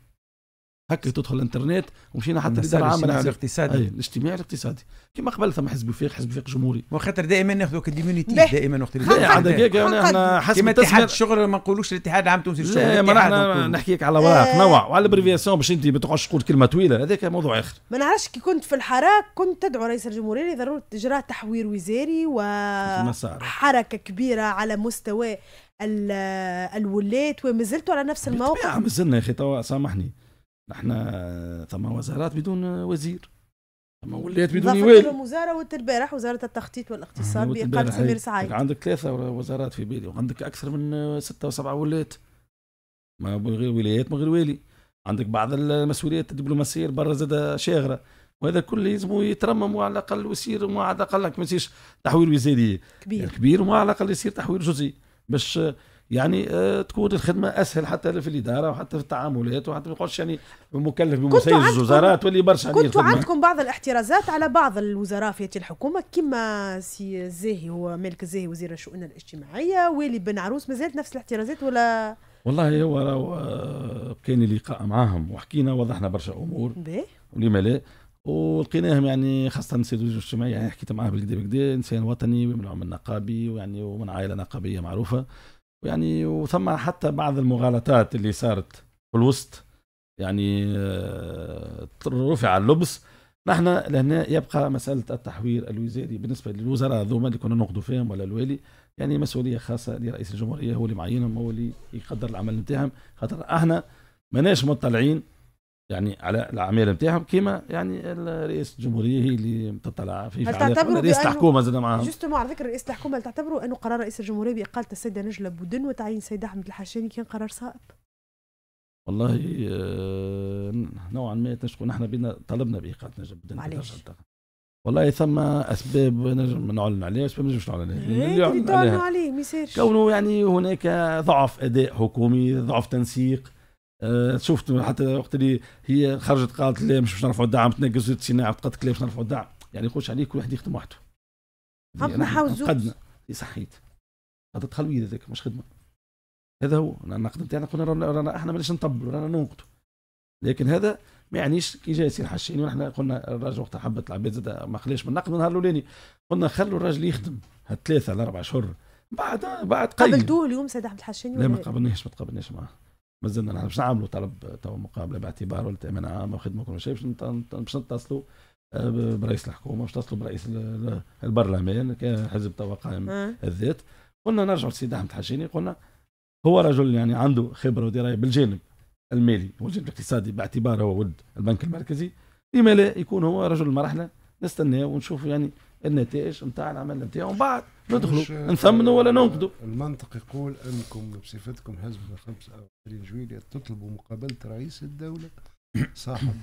هكا تدخل الانترنت ومشينا حتى الاداره العامه الاقتصادي الاجتماعي الاقتصادي كما قبل ثم حزب وفاق، حزب وفاق جمهوري، وخاطر دائما ناخذوا كديمونيتي دائما وقت دقيقه احنا حسب الاتحاد الشغل ما نقولوش الاتحاد العام التونسي للشغل، احنا نحكيك على ورق نوع وعلى بريفياسيون باش انت ما تقعدش تقول كلمه طويله، هذاك موضوع اخر. ما نعرفش كي كنت في الحراك كنت تدعو رئيس الجمهوريه لضروره اجراء تحوير وزاري وحركه كبيره على مستوى الولاة، ومازلتوا على نفس الموقف؟ مازلنا يا اخي، سامحني احنا ثم وزارات بدون وزير، ثم ولات بدون والي، وزاره والتربارح وزاره التخطيط والاقتصاد بإقامة سمير سعيد، عندك ثلاثه وزارات في بالي وعندك اكثر من 6 و7 ولات، ما غير ولايات ما غير والي، عندك بعض المسؤوليات الدبلوماسيه برا زاد شاغره، وهذا كله لازم يترمموا على الاقل ويصير على الاقل ما يصيرش تحويل وزاري كبير وعلى الاقل يصير تحويل جزئي باش يعني تكون الخدمه اسهل حتى في الاداره وحتى في التعاملات وحتى ما يقعدش يعني مكلف بمسيس وزارات واللي برشا. كنتوا عندكم بعض الاحترازات على بعض الوزراء في الحكومه كما سي الزاهي، هو مالك الزاهي وزير الشؤون الاجتماعيه، والي بن عروس، ما زالت نفس الاحترازات ولا؟ والله هو كان لقاء معاهم وحكينا وضحنا برشا امور ولما لا، ولقيناهم يعني خاصه السيد الوزير الاجتماعي، يعني حكيت معاه بالكدا بالكدا، انسان وطني ومنع من نقابي ويعني ومن عائله نقابيه معروفه، ويعني وثم حتى بعض المغالطات اللي صارت في الوسط يعني رفع اللبس. نحن لهنا يبقى مسألة التحوير الوزاري بالنسبة للوزراء ذوما اللي كنا نقضوا فيهم ولا الوالي، يعني مسؤولية خاصة لرئيس الجمهورية، هو اللي معينهم، هو اللي يقدر العمل نتاعهم، خاطر احنا ماناش مطلعين يعني على الاعمال نتاعهم كيما يعني رئيس الجمهوريه هي اللي متطلع في فعاليات رئيس الحكومه زاد معاهم. جوستومون على ذكر رئيس الحكومه، هل تعتبروا انه قرار رئيس الجمهوريه باقاله السيده نجله بدن وتعيين السيد احمد الحاشيني كان قرار صائب؟ والله نوعا ما تشكون نحن بينا طلبنا باقاله نجله بدن. علاش؟ والله ثم اسباب نجم نعلن عليها واسباب ما نجمش نعلن عليها. اللي تعلنوا عليه ما يصيرش. كونه يعني هناك ضعف اداء حكومي، ضعف تنسيق. شفت حتى وقت اللي هي خرجت قالت لا مش باش نرفعوا الدعم، تنقزت الصناعه وتقالت لا باش نرفعوا الدعم، يعني يخش عليك كل واحد يخدم وحده. عم نحاول زوج. صحيت. هذا تخلوي هذاك مش خدمه. هذا هو النقد نتاعنا، قلنا رانا احنا ماناش نطبلوا، رانا ننقدوا. لكن هذا ما يعنيش كي جا يصير حشيني، ونحن قلنا الراجل وقتها حبت العباد زاد ما خلاش من النقد من النهار الاولاني، قلنا خلوا الراجل يخدم هالثلاثه الاربع شهور بعد قيل. قابلتوه اليوم سيد أحمد الحاشيني؟ لا ما تقابلناش معاه. مازلنا نحن باش نعملوا طلب تو مقابله باعتباره التامين عام وخدمه وكل شيء باش نتصلوا برئيس الحكومه، باش نتصلوا برئيس البرلمان، كان حزب تو قائم الذات، قلنا نرجعوا للسيد احمد الحاشيني، قلنا هو رجل يعني عنده خبره ودرايه بالجانب المالي والجانب الاقتصادي باعتباره هو ولد البنك المركزي، لما لا يكون هو رجل المرحله، نستناه ونشوف يعني النتائج نتاع العمل نتاعو ومن بعد ندخلوا نثمنوا ولا ننقدوا. المنطق يقول انكم بصفتكم حزب 25 جويلية تطلبوا مقابله رئيس الدوله صاحب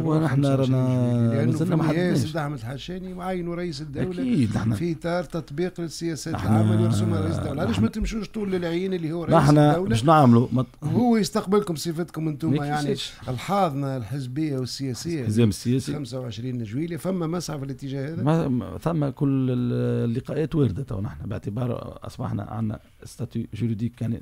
هو نحن رانا مازلنا ما حددناش. السيد احمد الحاشيني معينوا رئيس الدوله أكيد في اطار تطبيق للسياسات العامه اللي يرسمها رئيس الدوله، علاش ما تمشوش طول للعين اللي هو رئيس الدوله؟ نحن باش نعملوا هو يستقبلكم بصفتكم انتم يعني الحاضنه الحزبيه والسياسيه، الحزام السياسي 25 جويلية، فما مسعى في الاتجاه هذا؟ ثم كل اللقاءات وارده، تو نحن باعتبار اصبحنا عندنا ستاتيو جوريديك يعني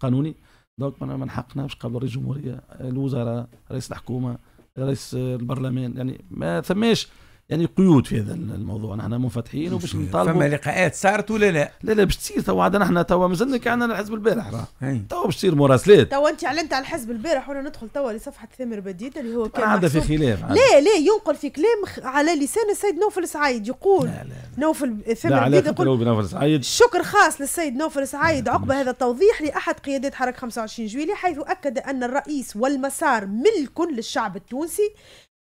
قانوني، دونك من حقنا باش نقابلوا رئيس الجمهوريه، الوزراء، رئيس الحكومه، رئيس البرلمان، يعني ما ثماش يعني قيود في هذا الموضوع. نحن منفتحين وباش نطالبوا. فما لقاءات صارت ولا لا؟ لا لا باش تصير توا، عاد نحن توا مازلنا كعنا الحزب البارح راه، توا باش تصير مراسلات. توا أنت علنت على الحزب البارح وأنا ندخل توا لصفحة ثامر بديد اللي هو كان عاد في خلاف. لا لا ينقل في كلام على لسان السيد نوفل سعيد، يقول لا لا نوفل ثامر بديد يقول شكر خاص للسيد نوفل سعيد عقب هذا التوضيح لأحد قيادات حركة 25 جويلية، حيث أكد أن الرئيس والمسار ملك للشعب التونسي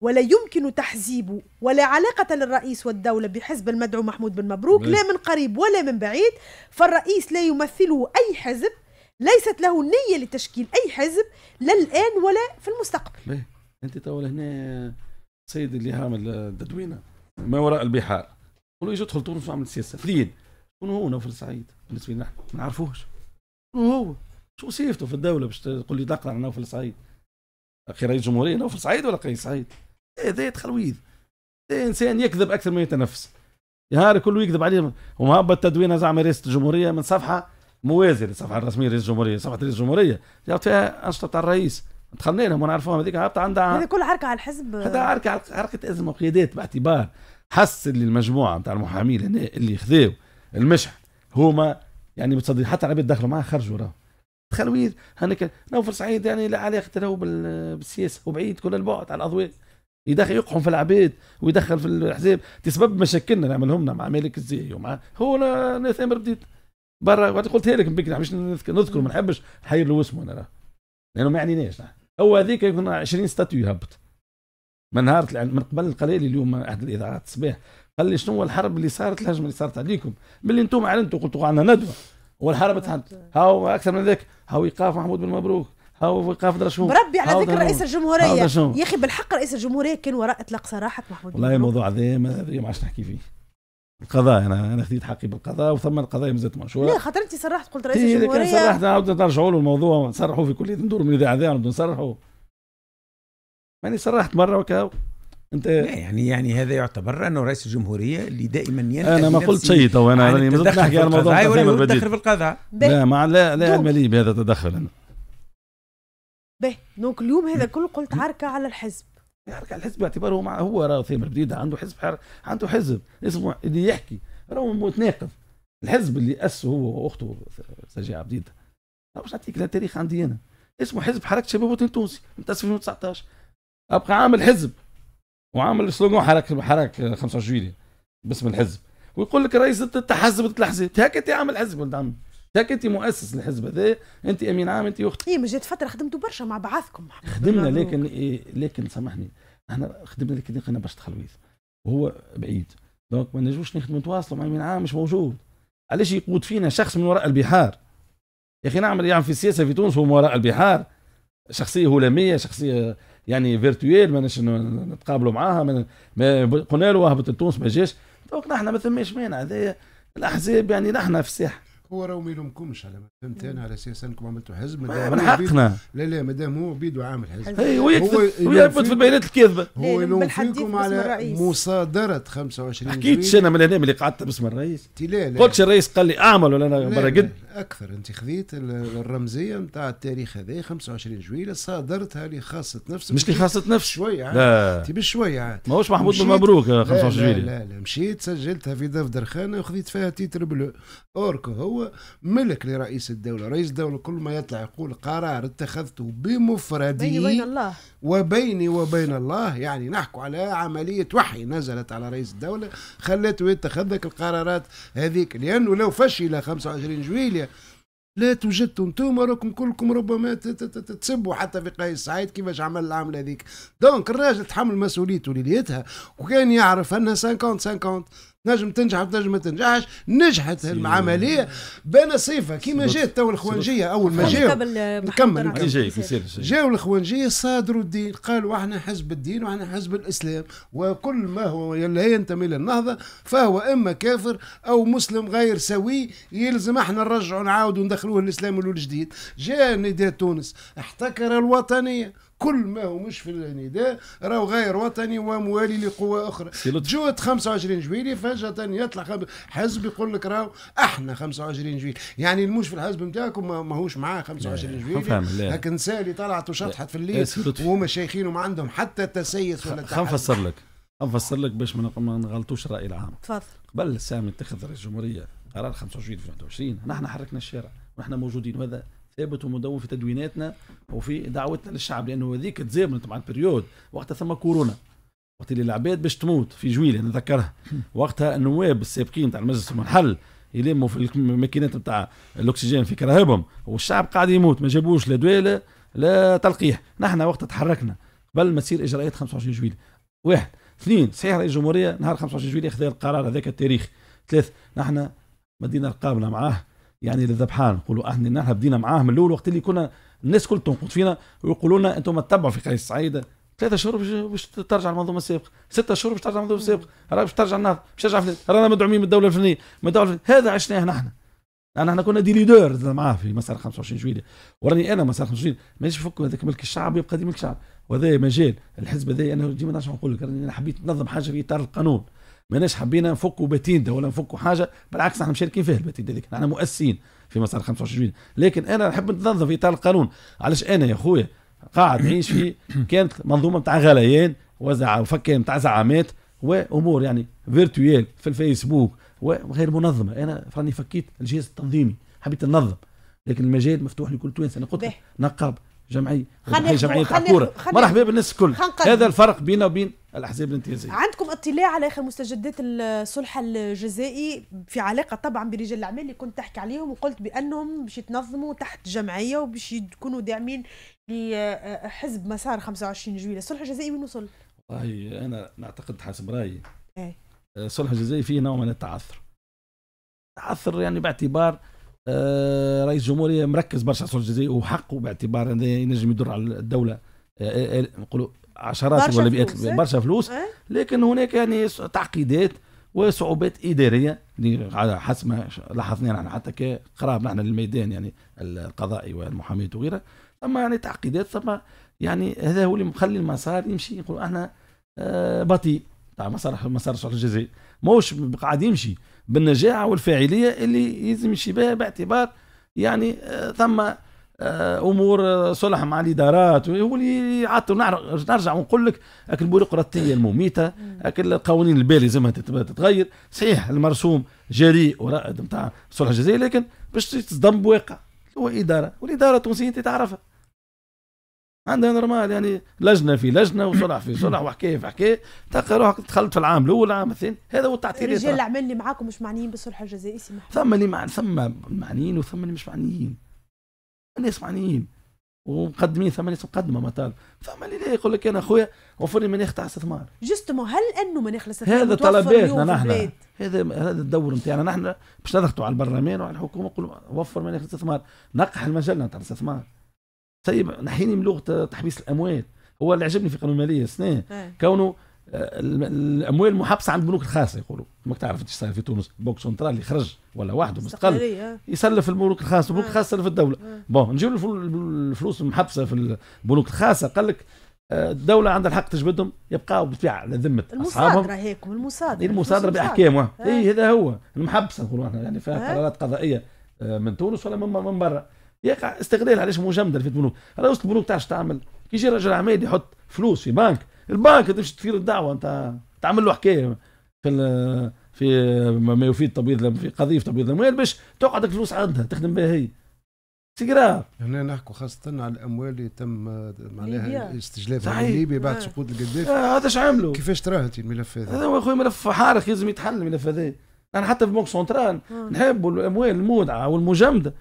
ولا يمكن تحزيبه، ولا علاقة للرئيس والدولة بحزب المدعو محمود بن مبروك لا من قريب ولا من بعيد، فالرئيس لا يمثله أي حزب، ليست له نية لتشكيل أي حزب لا الآن ولا في المستقبل. باهي أنت توا هنا السيد اللي عامل التدوينة ما وراء البحار قالوا يجي يدخل تونس وعمل سياسة فريد، شكون هو نوفل سعيد بالنسبة لنا؟ ما نعرفوش شكون هو، شو صيفته في الدولة باش تقول لي دقة على نوفل سعيد؟ أخي رئيس جمهورية نوفل سعيد ولا قيس سعيد؟ هذا تخلويذ، هذا انسان يكذب اكثر ما يتنفس، نهار كله يكذب عليه. ومهبط تدوينه زعما رئيس الجمهوريه من صفحه موازيه للصفحه الرسميه رئيس الجمهوريه، صفحه رئيس الجمهوريه جابت فيها انشطه تاع الرئيس، دخلنا لهم ونعرفوهم، هذيك هابطه عندها. هذا كل عركه على الحزب، هذا عركه على حركه ازمه وقيادات، باعتبار حس للمجموعه نتاع المحامين هنا اللي خذاو المشحن هما يعني بتصدق حتى العباد دخلوا معاه خرجوا راهو تخلويذ. هناك نوفل سعيد يعني لا علاقه له بالسياسه وبعيد كل البعد على الاضواء، يدخل يقحم في العباد ويدخل في الاحزاب، تسبب مشاكلنا نعملهمنا مع مالك الزاهي ومع هو ثامر بديت برا. قلت لك بكري مش نذكر، ما نحبش نحير له اسمه انا راه، لانه ما يعنيناش. هو هذيك يكون 20 ستاتيو يهبط من نهار من قبل القليل. اليوم احد الاذاعات الصباح قال لي شنو هو الحرب اللي صارت، الهجمه اللي صارت عليكم ملي انتم اعلنتوا قلتوا عندنا ندوه والحرب تحدث. هاو اكثر من ذاك، هاو ايقاف محمود بن مبروك، هاو وقاف درشوم. بربي على ذكر رئيس الجمهوريه يا اخي، بالحق رئيس الجمهوريه كان وراء اطلاق سراحك محمود. والله الموضوع هذا ما عادش نحكي فيه. القضاء انا خذيت حقي بالقضاء، وثم القضايا مازالت منشوره. لا خاطر انت صرحت قلت رئيس الجمهوريه. كان صرحت نعاود نرجعوا له الموضوع، نصرحوا في كل ندور من الاذاعه هذا ونبداو نصرحوا. ماني صرحت مره وكا انت يعني هذا يعتبر انه رئيس الجمهوريه اللي دائما ينتهي. انا ما قلت شيء تو، انا راني مازلت نحكي على الموضوع. تدخل في القضاء؟ لا علم لي بهذا تدخل انا. باهي دونك اليوم هذا كله قلت عركه على الحزب، عركه على الحزب باعتباره هو راه ثامر بديد عنده حزب، عنده حزب اسمه اللي يحكي راهو متناقض. الحزب اللي اسسه هو واخته سجاع بديد، باش نعطيك التاريخ عندي انا، اسمه حزب حركه شباب وطني تونسي، متاسس في 2019، ابقى عامل حزب وعامل سلوغون حركه 25 جويلية باسم الحزب، ويقول لك رئيس ضد التحزب ضد الاحزاب. هكا انت عامل حزب ولد عمي، هاك انت مؤسس الحزب هذا، انت امين عام، انت اختي. اي ما جات فتره خدمتوا برشا مع بعضكم. خدمنا لكن لكن سامحني، احنا خدمنا لكن لقينا برشا تخلويث وهو بعيد، دونك ما نجموش نخدموا نتواصلوا مع امين عام مش موجود. علاش يقود فينا شخص من وراء البحار؟ يا اخي نعمل يعني في السياسه في تونس هو من وراء البحار، شخصيه هلاميه، شخصيه يعني فيرتويال، ماناش نتقابلوا معاها، ما قلنا له اهبط لتونس ما جاش. دونك نحن ما ثماش مانع، هذايا الاحزاب يعني نحن في الساحه. هو راهو ما يلومكمش على ما فهمت انا، على اساس انكم عملتوا حزب من حقنا. لا مادام هو بيدو عامل حزب ويثبت في البيانات الكاذبه، هو يلوم فيكم على مصادره 25 جويلية. حكيتش انا من هنا ملي قعدت باسم الرئيس، قلتش الرئيس قال لي اعمل ولا انا برا قد اكثر. انت خذيت الرمزيه نتاع التاريخ هذا 25 جويلية صادرتها لخاصه نفس، مش لخاصه نفس شويه، لا انت بشويه عاد ماهوش محمود بن مبروك 25 جويلية. لا مشيت سجلتها في دفتر خانه وخذيت فيها تيتر بلو اوركو، هو ملك لرئيس الدولة. رئيس الدولة كل ما يطلع يقول قرار اتخذته بمفردي بين الله وبيني وبين الله، يعني نحكوا على عملية وحي نزلت على رئيس الدولة خلته يتخذ القرارات هذيك، لأنه لو فشل 25 جويلية لا توجدتوا انتم راكم كلكم ربما تسبوا حتى في قيس سعيد كيفاش عمل العمله هذيك. دونك الراجل تحمل مسؤوليته وليلتها، وكان يعرف انها 50-50 نجم تنجح وتنجم ما تنجحش. نجحت العمليه بان صيفه كيما جات تو الخوانجيه. اول ما جاوا نكمل جاوا الخوانجيه صادروا الدين، قالوا احنا حزب الدين واحنا حزب الاسلام، وكل ما هو لا ينتمي للنهضه فهو اما كافر او مسلم غير سوي، يلزم احنا نرجعوا نعاودوا ندخلوه الاسلام الجديد. جاء نداء تونس احتكر الوطنيه، كل ما هو مش في النداء راهو غير وطني وموالي لقوى اخرى. جوة 25 جويلية فجأة يطلع حزب يقول لك راهو احنا 25 جويلية، يعني المش في الحزب نتاعكم ماهوش معاه 25 جويلية، هاك نساء اللي طلعت وشطحت في الليل وهما شايخين وما عندهم حتى تسيس ولا تحدي. خنفسر لك افسر لك باش ما نغلطوش الراي العام. تفضل. قبل السامي اتخذ رئيس الجمهوريه قرار 25/2021 نحن حركنا الشارع ونحن موجودين، وهذا ثابت ومدون في تدويناتنا وفي دعوتنا للشعب، لانه هذيك تزامنت مع البريود وقتها ثم كورونا، وقت اللي العباد باش تموت في جويلية نذكرها، وقتها النواب السابقين تاع المجلس المنحل يلموا في الماكينات نتاع الاكسجين في كراهبهم والشعب قاعد يموت، ما جابوش لا دواء لا تلقيح. نحن وقتها تحركنا قبل ما تصير اجراءات 25 جويلية. واحد. اثنين، صحيح رئيس الجمهوريه نهار 25 جويلية خذا القرار هذاك التاريخ. ثلاث، نحن مدينا رقابنا معاه يعني للذبحان، نقولوا احنا بدينا معاه من الاول وقت اللي كنا الناس كل تنقد فينا ويقولوا لنا انتم تتبعوا في قيس سعيد. 3 شهور باش ترجع المنظومه السابقه، 6 شهور باش ترجع المنظومه السابقه، باش ترجع النهضه، باش ترجع رانا مدعومين من الدوله الفلانيه، هذا عشناه نحن. احنا كنا دي ليدور معاه في مسار 25 جويلية، وراني انا مسار 25 مانيش نفك هذاك ملك الشعب يبقى دي ملك الشعب، وهذا مجال الحزب هذا. انا ديما نرجع نقول لك انا حبيت ننظم حاجه في اطار القانون، ماناش حبينا نفكوا باتيندا ولا نفكوا حاجه، بالعكس احنا مشاركين فيها الباتيندا هذيك، احنا مؤسسين في مسار 25 جويلية، لكن انا نحب ننظم في اطار القانون. علاش انا يا خويا قاعد نعيش في كانت منظومه نتاع غليان وفك نتاع زعامات وامور يعني فيرتويال في الفيسبوك وغير منظمه. انا راني فكيت الجهاز التنظيمي، حبيت ننظم، لكن المجال مفتوح لكل تونس. انا قلت نقرب جمعيه تاع كوره، مرحبا بالناس الكل. هذا الفرق بيننا وبين الاحزاب الانتهازيه. عندكم اطلاع على اخر مستجدات الصلح الجزائي في علاقه طبعا برجال الاعمال اللي كنت تحكي عليهم وقلت بانهم باش يتنظموا تحت جمعيه وباش يكونوا داعمين لحزب مسار 25 جويلية؟ الصلح الجزائي وين وصل؟ والله انا نعتقد حسب رايي الصلح الجزائي فيه نوع من التعثر، تعثر يعني باعتبار رئيس الجمهوريه مركز برشا على الصلح الجزائي وحقه، باعتبار انه ينجم يدور على الدوله نقولوا عشرات ولا مئات برشا فلوس، لكن هناك يعني تعقيدات وصعوبات اداريه على حسب ما لاحظنا نحن حتى كقراب نحن للميدان يعني القضائي والمحاماه وغيرها، اما يعني تعقيدات. ثم يعني هذا هو اللي مخلي المسار يمشي نقولوا احنا بطيء تاع مسار الصلح الجزائي، ماهوش قاعد يمشي بالنجاعه والفاعليه اللي يلزم يمشي بها، باعتبار يعني ثم امور صلح مع الادارات هو اللي يعطل. نرجع ونقول لك البيروقراطيه المميته، القوانين الباليه لازمها تتغير. صحيح المرسوم جريء ورائد نتاع الصلح الجزائي، لكن باش تصدم بواقع هو اداره، والاداره التونسيه انت تعرفها عندها نورمال يعني لجنه في لجنه وصلح في صلح وحكايه في حكايه، تلقى روحك دخلت في العام الاول العام الثاني. هذا هو التعطيل. رجال الاعمال اللي معاكم مش معنيين بالصلح الجزائي؟ سمح ثم اللي ثم معنيين وثم اللي مش معنيين، الناس معنيين ومقدمين، ثم ناس مقدمه مطالب، ثم اللي لا يقول لك انا خويا وفر لي مناخ تاع استثمار. جوستومون هل انه مناخ الاستثمار هذا طلباتنا نحن، هذا الدور نتاعنا نحن باش نضغطوا على البرلمان وعلى الحكومه نقولوا وفر مناخ الاستثمار، نقح المجال نتاع الاستثمار، طيب نحيني من لغه تحبيس الاموال. هو اللي عجبني في قانون الماليه السنه كونه الاموال محبسه عند البنوك الخاصه، يقولوا ما تعرف ايش صاير في تونس، بنك سنترال اللي خرج ولا وحده مستقل يسلف البنوك الخاصه، البنوك الخاصه تسلف الدوله. بون نجيب الفلوس المحبسه في البنوك الخاصه، قال لك الدوله عندها الحق تجبدهم، يبقاو بالطبيعه على ذمه اصحابهم. المصادره هيك، المصادره باحكامها. اي هذا هو المحبسه نقولوا احنا يعني، فيها قرارات قضائيه من تونس ولا من برا، يقع استغلال. علاش مجمدة في البنوك؟ رئيس البنوك تاعش تعمل كي يجي رجل اعمال يحط فلوس في بنك، البنك تمشي تثير الدعوه نتاع تعمل له حكايه في ما يفيد تبييض في قضيه تبييض الاموال باش تقعد الفلوس عندها تخدم بها هي. سيجرا هنا نحكوا خاصه على الاموال اللي تم معناها استجلابها من ليبيا بعد سقوط القذافي. هذا اش عملوا؟ كيفاش تراه انت الملف هذا؟ هذا هو خويا ملف حارق لازم يتحل الملف هذا. انا حتى في بنك سنترال نحبوا الاموال المودعه والمجمده،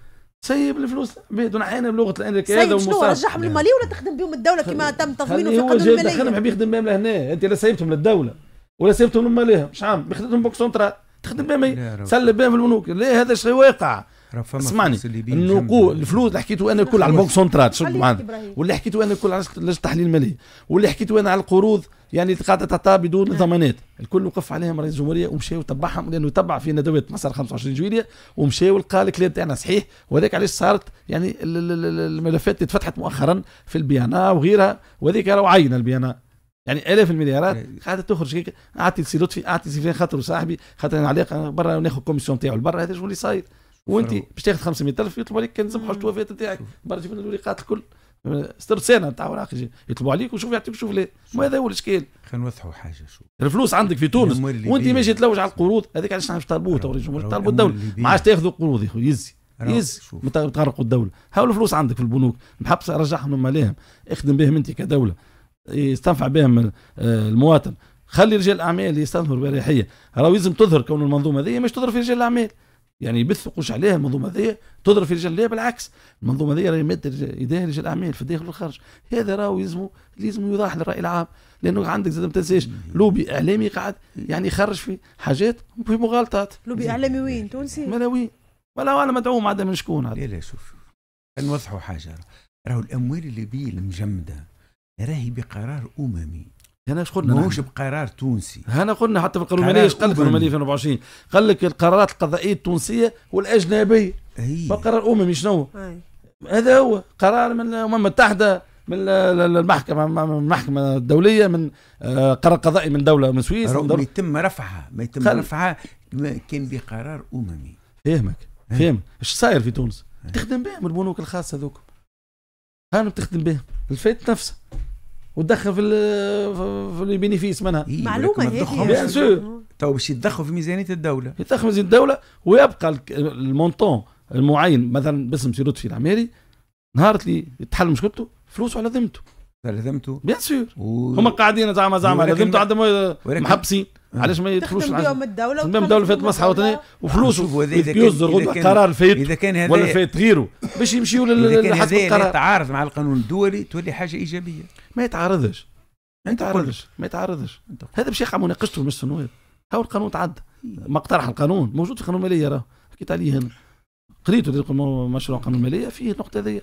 سيب الفلوس العباد ونحينا بلغه الانريك هذا ومصارف. سيب شنو رجعهم للماليه ولا تخدم بهم الدوله كما تم تضمينه في قانون الماليه؟ هو حاب يخدم بهم لهنا، انت لا سيبتهم للدوله ولا سيبتهم للماليه، مش عام خدمتهم بنك سنترال تخدم بهم سلب بهم البنوك، لا هذا شيء واقع. اسمعني النقود الفلوس اللي حكيتوا انا الكل على البنك سنترال شنو معناتها، واللي حكيتوا انا الكل على لجنه التحليل الماليه، واللي حكيتوا انا على القروض يعني اللي قاعده تعطى بدون ضمانات، الكل وقف عليهم رئيس الجمهوريه ومشاو تبعهم، لانه تبع في ندوات مسار 25 جويلية ومشاو لقى الكلام تاعنا صحيح، وهذاك علاش صارت يعني الملفات اللي تفتحت مؤخرا في البيانا وغيرها، وهذيك راهو عينه البيانا يعني الاف المليارات قاعده تخرج هيك. اعطي سي لطفي اعطي سي فلان خاطر صاحبي خاطر علاقه برا وناخذ الكوميسيون تاعو لبرا، هذا شنو اللي صاير. وانت باش تاخذ 500,000 يطلب عليك كنز حوش الوفاه نتاعك برا، تجيب لنا الوريقات الكل ستر سنه نتاع اوراق يطلبوا عليك وشوف يعطيك شوف ليه. وهذا هو الاشكال. خلينا نوضحوا حاجه، شوف الفلوس عندك في تونس وانت ماشي تلوج على القروض هذيك، علاش نحبش طالبوه تو الجمهور طالبوا الدوله، ما عادش تاخذوا قروض يا خويا يزي يزي تغرقوا الدوله. هاو الفلوس عندك في البنوك محبسه، رجعهم لملاهم، اخدم بهم انت كدوله، يستنفع بهم المواطن، خلي رجال الاعمال يستنفعوا باريحيه. راهو لازم تظهر كون المنظومه هذه مش تظهر في رجال الاعمال، يعني يبث قوش عليها المنظومه هذه تضرب في رجال الله، بالعكس المنظومه هذه راهي ماده يديها رجال الاعمال في الداخل والخارج. هذا راهو لازم يوضح للراي العام، لانه عندك زاد ما تنساش لوبي اعلامي قاعد يعني يخرج في حاجات في مغالطات. لوبي اعلامي وين؟ تونسي مالا وين؟ ولا انا مدعوم عاد من شكون؟ لا لا شوف نوضحوا حاجه، راهو الاموال اللي بيه المجمده راهي بقرار اممي، هنا اش قلنا؟ ماهوش بقرار تونسي، هنا قلنا حتى في القانون المالي اش قال لك؟ القانون المالي 2024 قال لك القرارات القضائيه التونسيه والاجنبيه، بقرار اممي شنو؟ هذا هو قرار من الامم المتحده، من المحكمه الدوليه، من قرار قضائي من دوله من سويس، ما يتم رفعها كان بقرار اممي. فهمك فهم اش صاير في تونس؟ تخدم بهم البنوك الخاصه هذوك، هانو بتخدم بهم الفايت نفسها وتدخل في اللي بينيفيس منها. معلومه هذه تو باش يتدخل في ميزانيه الدوله، يتدخل في ميزانيه الدوله ويبقى المونطون المعين مثلا باسم سي لطفي العماري، نهار اللي تحل مشكلته فلوسه على ذمته. على ذمته؟ بيان سور. هما قاعدين زعما على ذمته، عندهم محبسين، علاش ما يدخلوش تخدم بهم الدوله؟ تخدم بهم الدوله فات مصلحه وطنيه وفلوسه يصدر قرار فات ولا فات غيره باش يمشيوا لحسب القرار. يتعارض مع القانون الدولي تولي حاجه ايجابيه. ما يتعارضش، ما يتعارضش، ما يتعارضش. هذا باش يقع مناقشته مش سنوات. هاو القانون تعدى، مقترح القانون موجود في القانون الماليه، راه حكيت عليه هنا قريته مشروع القانون الماليه فيه النقطه هذيا.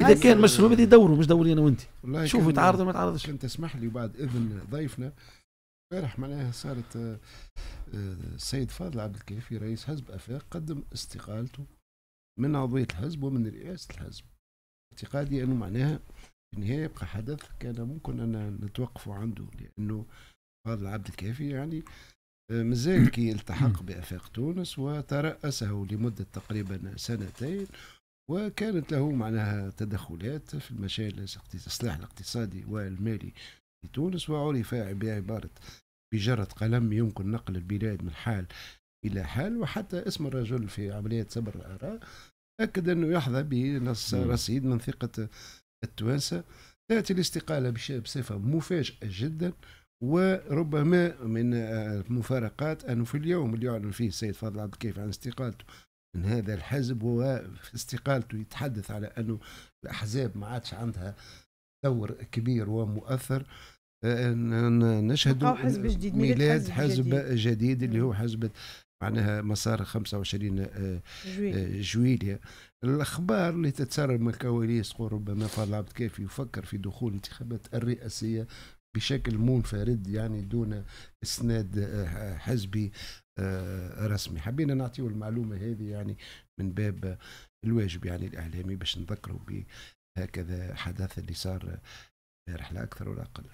اذا كان مشروع بده يدوروا مش دوري انا وانت، شوفوا يتعارض ولا ما يتعارضش. كان تسمح لي بعد اذن ضيفنا امبارح معناها صارت السيد فاضل عبد الكافي رئيس حزب افاق قدم استقالته من عضويه الحزب ومن رئاسه الحزب. اعتقادي انه معناها في النهايه يبقى حدث كان ممكن ان نتوقفوا عنده، لانه فاضل عبد الكافي يعني مازال كي التحق بافاق تونس وترأسه لمده تقريبا سنتين، وكانت له معناها تدخلات في المشاريع الاصلاح الاقتصادي والمالي في تونس، وعرف بعبارة بجرة قلم يمكن نقل البلاد من حال إلى حال. وحتى اسم الرجل في عملية سبر الآراء أكد أنه يحظى بنص رصيد من ثقة التوانسة. تأتي الاستقالة بصفة مفاجئة جدا، وربما من المفارقات أنه في اليوم اللي يعلن فيه السيد فاضل عبد الكافي عن استقالته من هذا الحزب، وفي استقالته يتحدث على أنه الأحزاب ما عادش عندها دور كبير ومؤثر، نشهد ميلاد حزب جديد اللي هو حزب معناها مسار 25 جويلية. الأخبار اللي تتسرب من الكواليس ربما فاضل عبد الكافي يفكر في دخول الانتخابات الرئاسية بشكل منفرد، يعني دون إسناد حزبي رسمي. حبينا نعطيه المعلومة هذه يعني من باب الواجب يعني الإعلامي باش نذكره ب هكذا حدث اللي صار امبارح لا اكثر ولا اقل.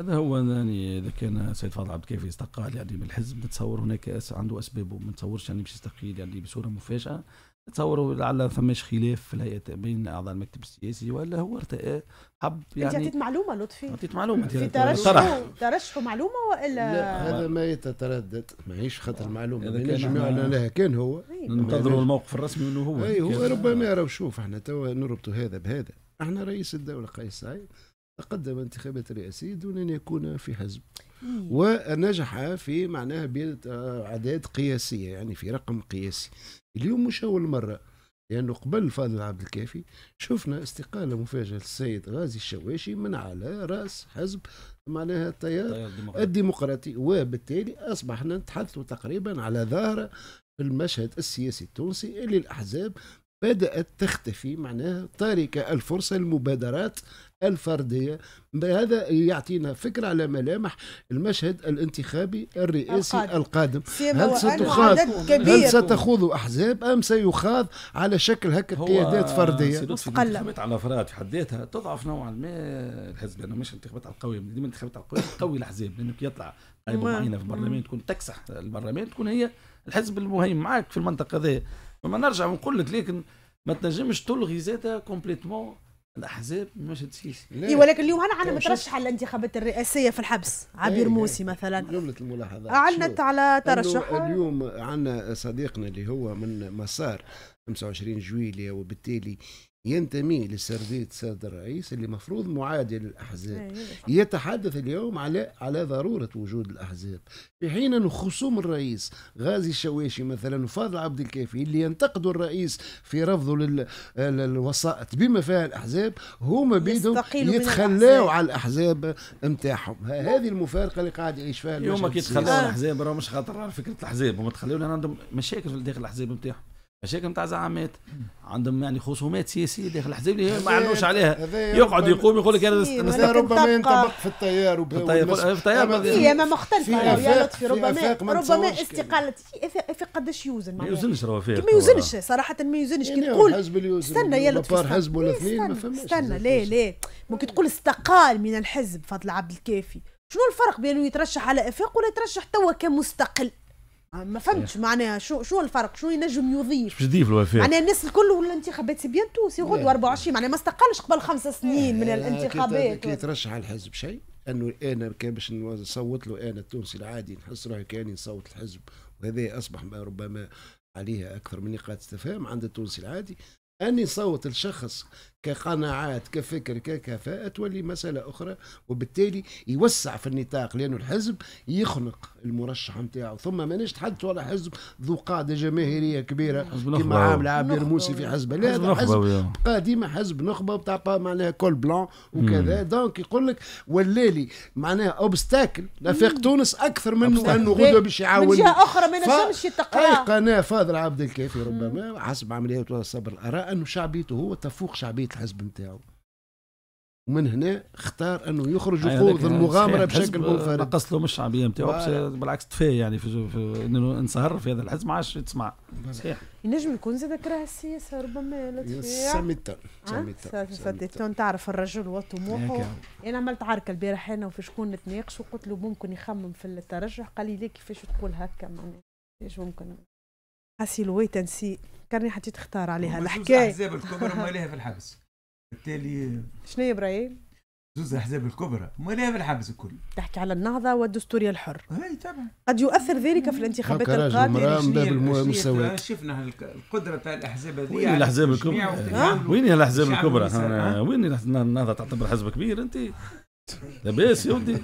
هذا هو يعني اذا كان السيد فاضل عبد الكافي استقال يعني من الحزب، نتصور هناك عنده اسبابه، ما نتصورش يعني باش يستقيل يعني بصوره مفاجئه، نتصور لعل فماش خلاف في الهيئه بين اعضاء المكتب السياسي، ولا هو ارتئاء حب يعني. انت عطيت معلومه لطفي، عطيت معلومه في ترشحوا معلومه والا؟ لا هذا ما يتردد، ماهيش خاطر المعلومه ما نجم يعلن لها كان هو، ننتظروا الموقف الرسمي انه هو اي هو. ربما راهو شوف احنا توا نربطوا هذا بهذا، احنا رئيس الدوله قيس سعيد تقدم انتخابات رئاسيه دون ان يكون في حزب، ونجح في معناها بأعداد قياسيه يعني في رقم قياسي. اليوم مش أول مرة، لأنه قبل فاضل عبد الكافي شفنا استقالة مفاجئة للسيد غازي الشواشي من على رأس حزب معناها التيار الديمقراطي، وبالتالي أصبحنا نتحدث تقريبا على ظاهرة في المشهد السياسي التونسي اللي الأحزاب بدأت تختفي معناها تاركة الفرصة المبادرات الفردية. هذا يعطينا فكرة على ملامح المشهد الانتخابي الرئاسي القادم. هل ستخوض أحزاب أم سيخاض على شكل هكا قيادات فردية؟ الانتخابات على أفراد في حد ذاتها تضعف نوعا ما الحزب، لأنه مش انتخابات على القوية، ديما انتخابات على القوية تقوي الأحزاب، لأنك يطلع قائمة معينة في البرلمان تكون تكسح البرلمان، تكون هي الحزب المهم معك في المنطقة هذه. فما نرجع ونقول لك لكن ما تنجمش تلغي زادها كومبليتمون الاحزاب مشهد سياسي. اي ولكن اليوم هل عندنا مترشحه للانتخابات الرئاسيه في الحبس عبير موسي مثلا؟ جمله الملاحظات اعلنت على ترشحها. اليوم عندنا صديقنا اللي هو من مسار 25 جويلية وبالتالي ينتمي لسردية سيد الرئيس اللي مفروض معادي للأحزاب، يتحدث اليوم على ضرورة وجود الأحزاب، في حين أن خصوم الرئيس غازي الشواشي مثلا وفاضل عبد الكافي اللي ينتقدوا الرئيس في رفضه للوسائط بما فيها الأحزاب هما بيدهم يتخلاوا على الأحزاب نتاعهم، هذه المفارقة اللي قاعد يعيش فيها اليوم. هما كيتخلاوا على الأحزاب راه مش خاطر على فكرة الأحزاب، هما تخلاوا لأن عندهم مشاكل داخل الأحزاب نتاعهم. مشاكل نتاع زعامات، عندهم يعني خصومات سياسيه داخل الحزب اللي ما يعلنوش عليها، يقعد يقوم يقول لك انا ربما ينطبق في التيار في التيار هي ما مختلفه يا لطفي، ربما استقاله افاق قداش يوزن معناها؟ ما يوزنش راه افاق، ما يوزنش صراحه، ما يوزنش كي تقول استنى يا لطفي استنى لا ممكن تقول استقال من الحزب فاضل عبد الكافي، شنو الفرق بينه يترشح على افاق ولا يترشح توا كمستقل؟ ما فهمتش معناها شو الفرق، شو ينجم يضيف؟ باش يضيف له وفاء؟ معناها الناس الكل والانتخابات سي بيانتو سي غدوه 24 معناها ما استقالش قبل 5 سنين من الانتخابات. كي يترشح على الحزب شيء، انه انا كان باش نصوت له انا التونسي العادي نحس روحي كاني نصوت الحزب، وهذا اصبح ربما عليها اكثر من نقاط استفهام عند التونسي العادي، اني نصوت الشخص كقناعات كفكر ككفاءة تولي مسألة أخرى، وبالتالي يوسع في النطاق لأنه الحزب يخنق المرشح نتاعو، ثم ماناش نتحدثوا على حزب ذو قاعدة جماهيرية كبيرة كما عامل عبير موسي في حزبه، لا هذا الحزب بقى ديما حزب نخبة وتاع معناها كول بلان وكذا، دونك يقول لك ولالي معناها أوبستاكل لفاق تونس أكثر منه أنه غدوة باش يعاون من جهة أخرى ما نجمش يتقاعد. أيقن فاضل عبد الكافي ربما حسب عملية صبر الآراء أنه شعبيته هو تفوق شعبية الحزب نتاعو، ومن هنا اختار انه يخرج ويخوض المغامره بشكل منفرد. نقص له مش الشعبيه نتاعو، بالعكس تفاية يعني في انه انصهر في هذا الحزب ما عادش تسمع. صحيح ينجم يكون زاد كره السياسه ربما لطفي سميتون، تعرف الرجل وطموحه. انا عملت عركه البارح انا وفي شكون نتناقش وقلت له ممكن يخمم في الترجح، قال لي ليه كيفاش تقول هكا معناها ايش ممكن حسيل ويتنسي كاني حتى تختار عليها الحكايه. الاحزاب الكبرى ما لها في الحبس، بالتالي شنو يا ابراهيم؟ زوز الاحزاب الكبرى ما لها في الحبس الكل، تحكي على النهضه والدستوري الحر. اي طبعا قد يؤثر ذلك في الانتخابات القادمه. شفنا القدره تاع الاحزاب هذه. وين الاحزاب الكبرى؟ وين هي الاحزاب الكبرى؟ وين النهضه تعتبر حزب كبير انت؟ لاباس يا ودي،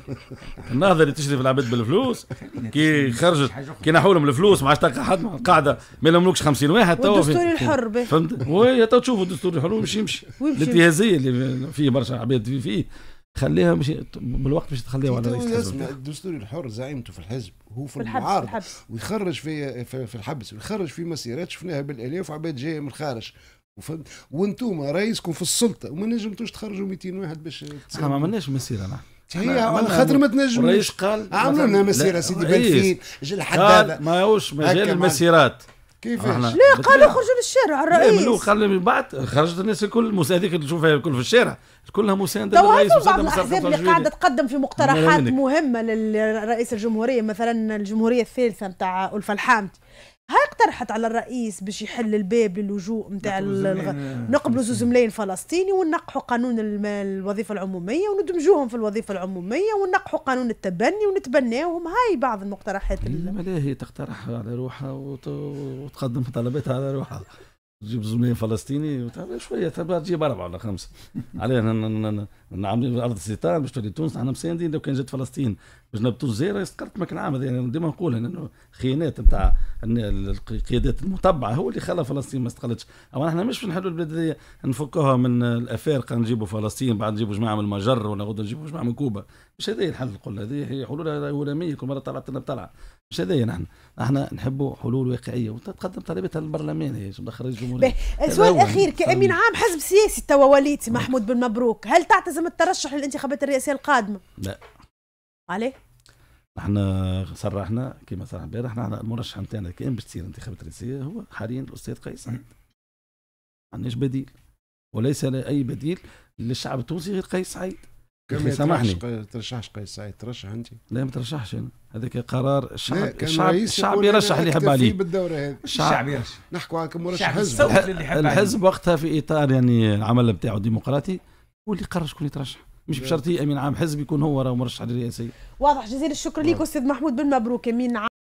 النهضه اللي تشري في العباد بالفلوس كي خرجت كي نحوا لهم الفلوس ما عادش تلقى حد، القاعده ما يلملوكش 50 واحد توا. الدستور الحر فهمت؟ وي تو تشوفوا الدستور الحر باش يمشي، الانتهازيه اللي فيه برشا عباد فيه خليها مش بالوقت باش تخليها على رئيس الدستور الحر. زعيمته في الحزب هو في المعارضه ويخرج في الحبس ويخرج في مسيرات شفناها بالالاف وعباد جايه من الخارج، وانتم رئيسكم في السلطه وما نجمتوش تخرجوا 200 واحد باش احنا ما عملناش مسيره. نحن هي على خاطر ما تنجموش. الرئيس قال عملوا لنا مسيره سيدي بلفين جا لحد هذا ماهوش مجال المسيرات. كيفاش؟ لا قالوا خرجوا للشارع الرئيس. لا قال من بعد خرجت الناس الكل هذيك اللي تشوفها الكل في الشارع كلها مسانده للرئيس. بعض الاحزاب اللي قاعده تقدم في مقترحات مهمه للرئيس الجمهوريه، مثلا الجمهوريه الثالثه نتاع ألفة الحامدي هاي اقترحت على الرئيس باش يحل الباب للجوء نتاع نقبلوا 2 ملايين فلسطيني وننقحوا قانون الوظيفه العموميه وندمجوهم في الوظيفه العموميه وننقحوا قانون التبني ونتبناوهم. هاي بعض المقترحات اللي ملاهي تقترح على روحها وتقدم طلباتها على روحها. تجيب 2 ملايين فلسطيني شويه تجيب 4 ولا 5 عليها نعمل ارض استيطان باش تولي تونس. نحن مساندين لو كان جات فلسطين باش نبتوا الجزائر استقرت مكان عام. يعني ديما نقول انه الخيانات نتاع القيادات المتبعه هو اللي خلى فلسطين ما استقلتش. او احنا مش نحلوا البلاد هذه نفكوها من الافارقه نجيبوا فلسطين بعد نجيبوا جماعه من المجر ولا غدا نجيبوا جماعه من كوبا. مش هذا الحل القله هذه حلول هلاميه كل مره طلعت لنا بطلعه. مش هذايا نحن نحبوا حلول واقعيه وتقدم طلبتها للبرلمان. هي مدخل الجمهوريه. السؤال الاخير كامين عام حزب سياسي توا وليت محمود بن مبروك، هل تعتزم الترشح للانتخابات الرئاسيه القادمه؟ لا. عليه؟ احنا صرحنا كما صرح امبارح، احنا المرشح نتاعنا كان باش تصير انتخابات رئاسيه هو حاليا الاستاذ قيس سعيد. ما عندناش بديل وليس اي بديل للشعب التونسي غير قيس سعيد. كان سامحني ترشحش قيس سعيد، ترشح انت؟ لا ما ترشحش انا، هذاك قرار الشعب يرشح اللي يحب عليه. الشعب يرشح، نحكوا على مرشح حزب، الحزب وقتها في اطار يعني العمل نتاعو ديمقراطي، هو اللي قرر شكون يترشح، مش بشرط امين عام حزب يكون هو راه مرشح للرئاسيه. واضح. جزيل الشكر ليك استاذ محمود بن مبروك امين عام.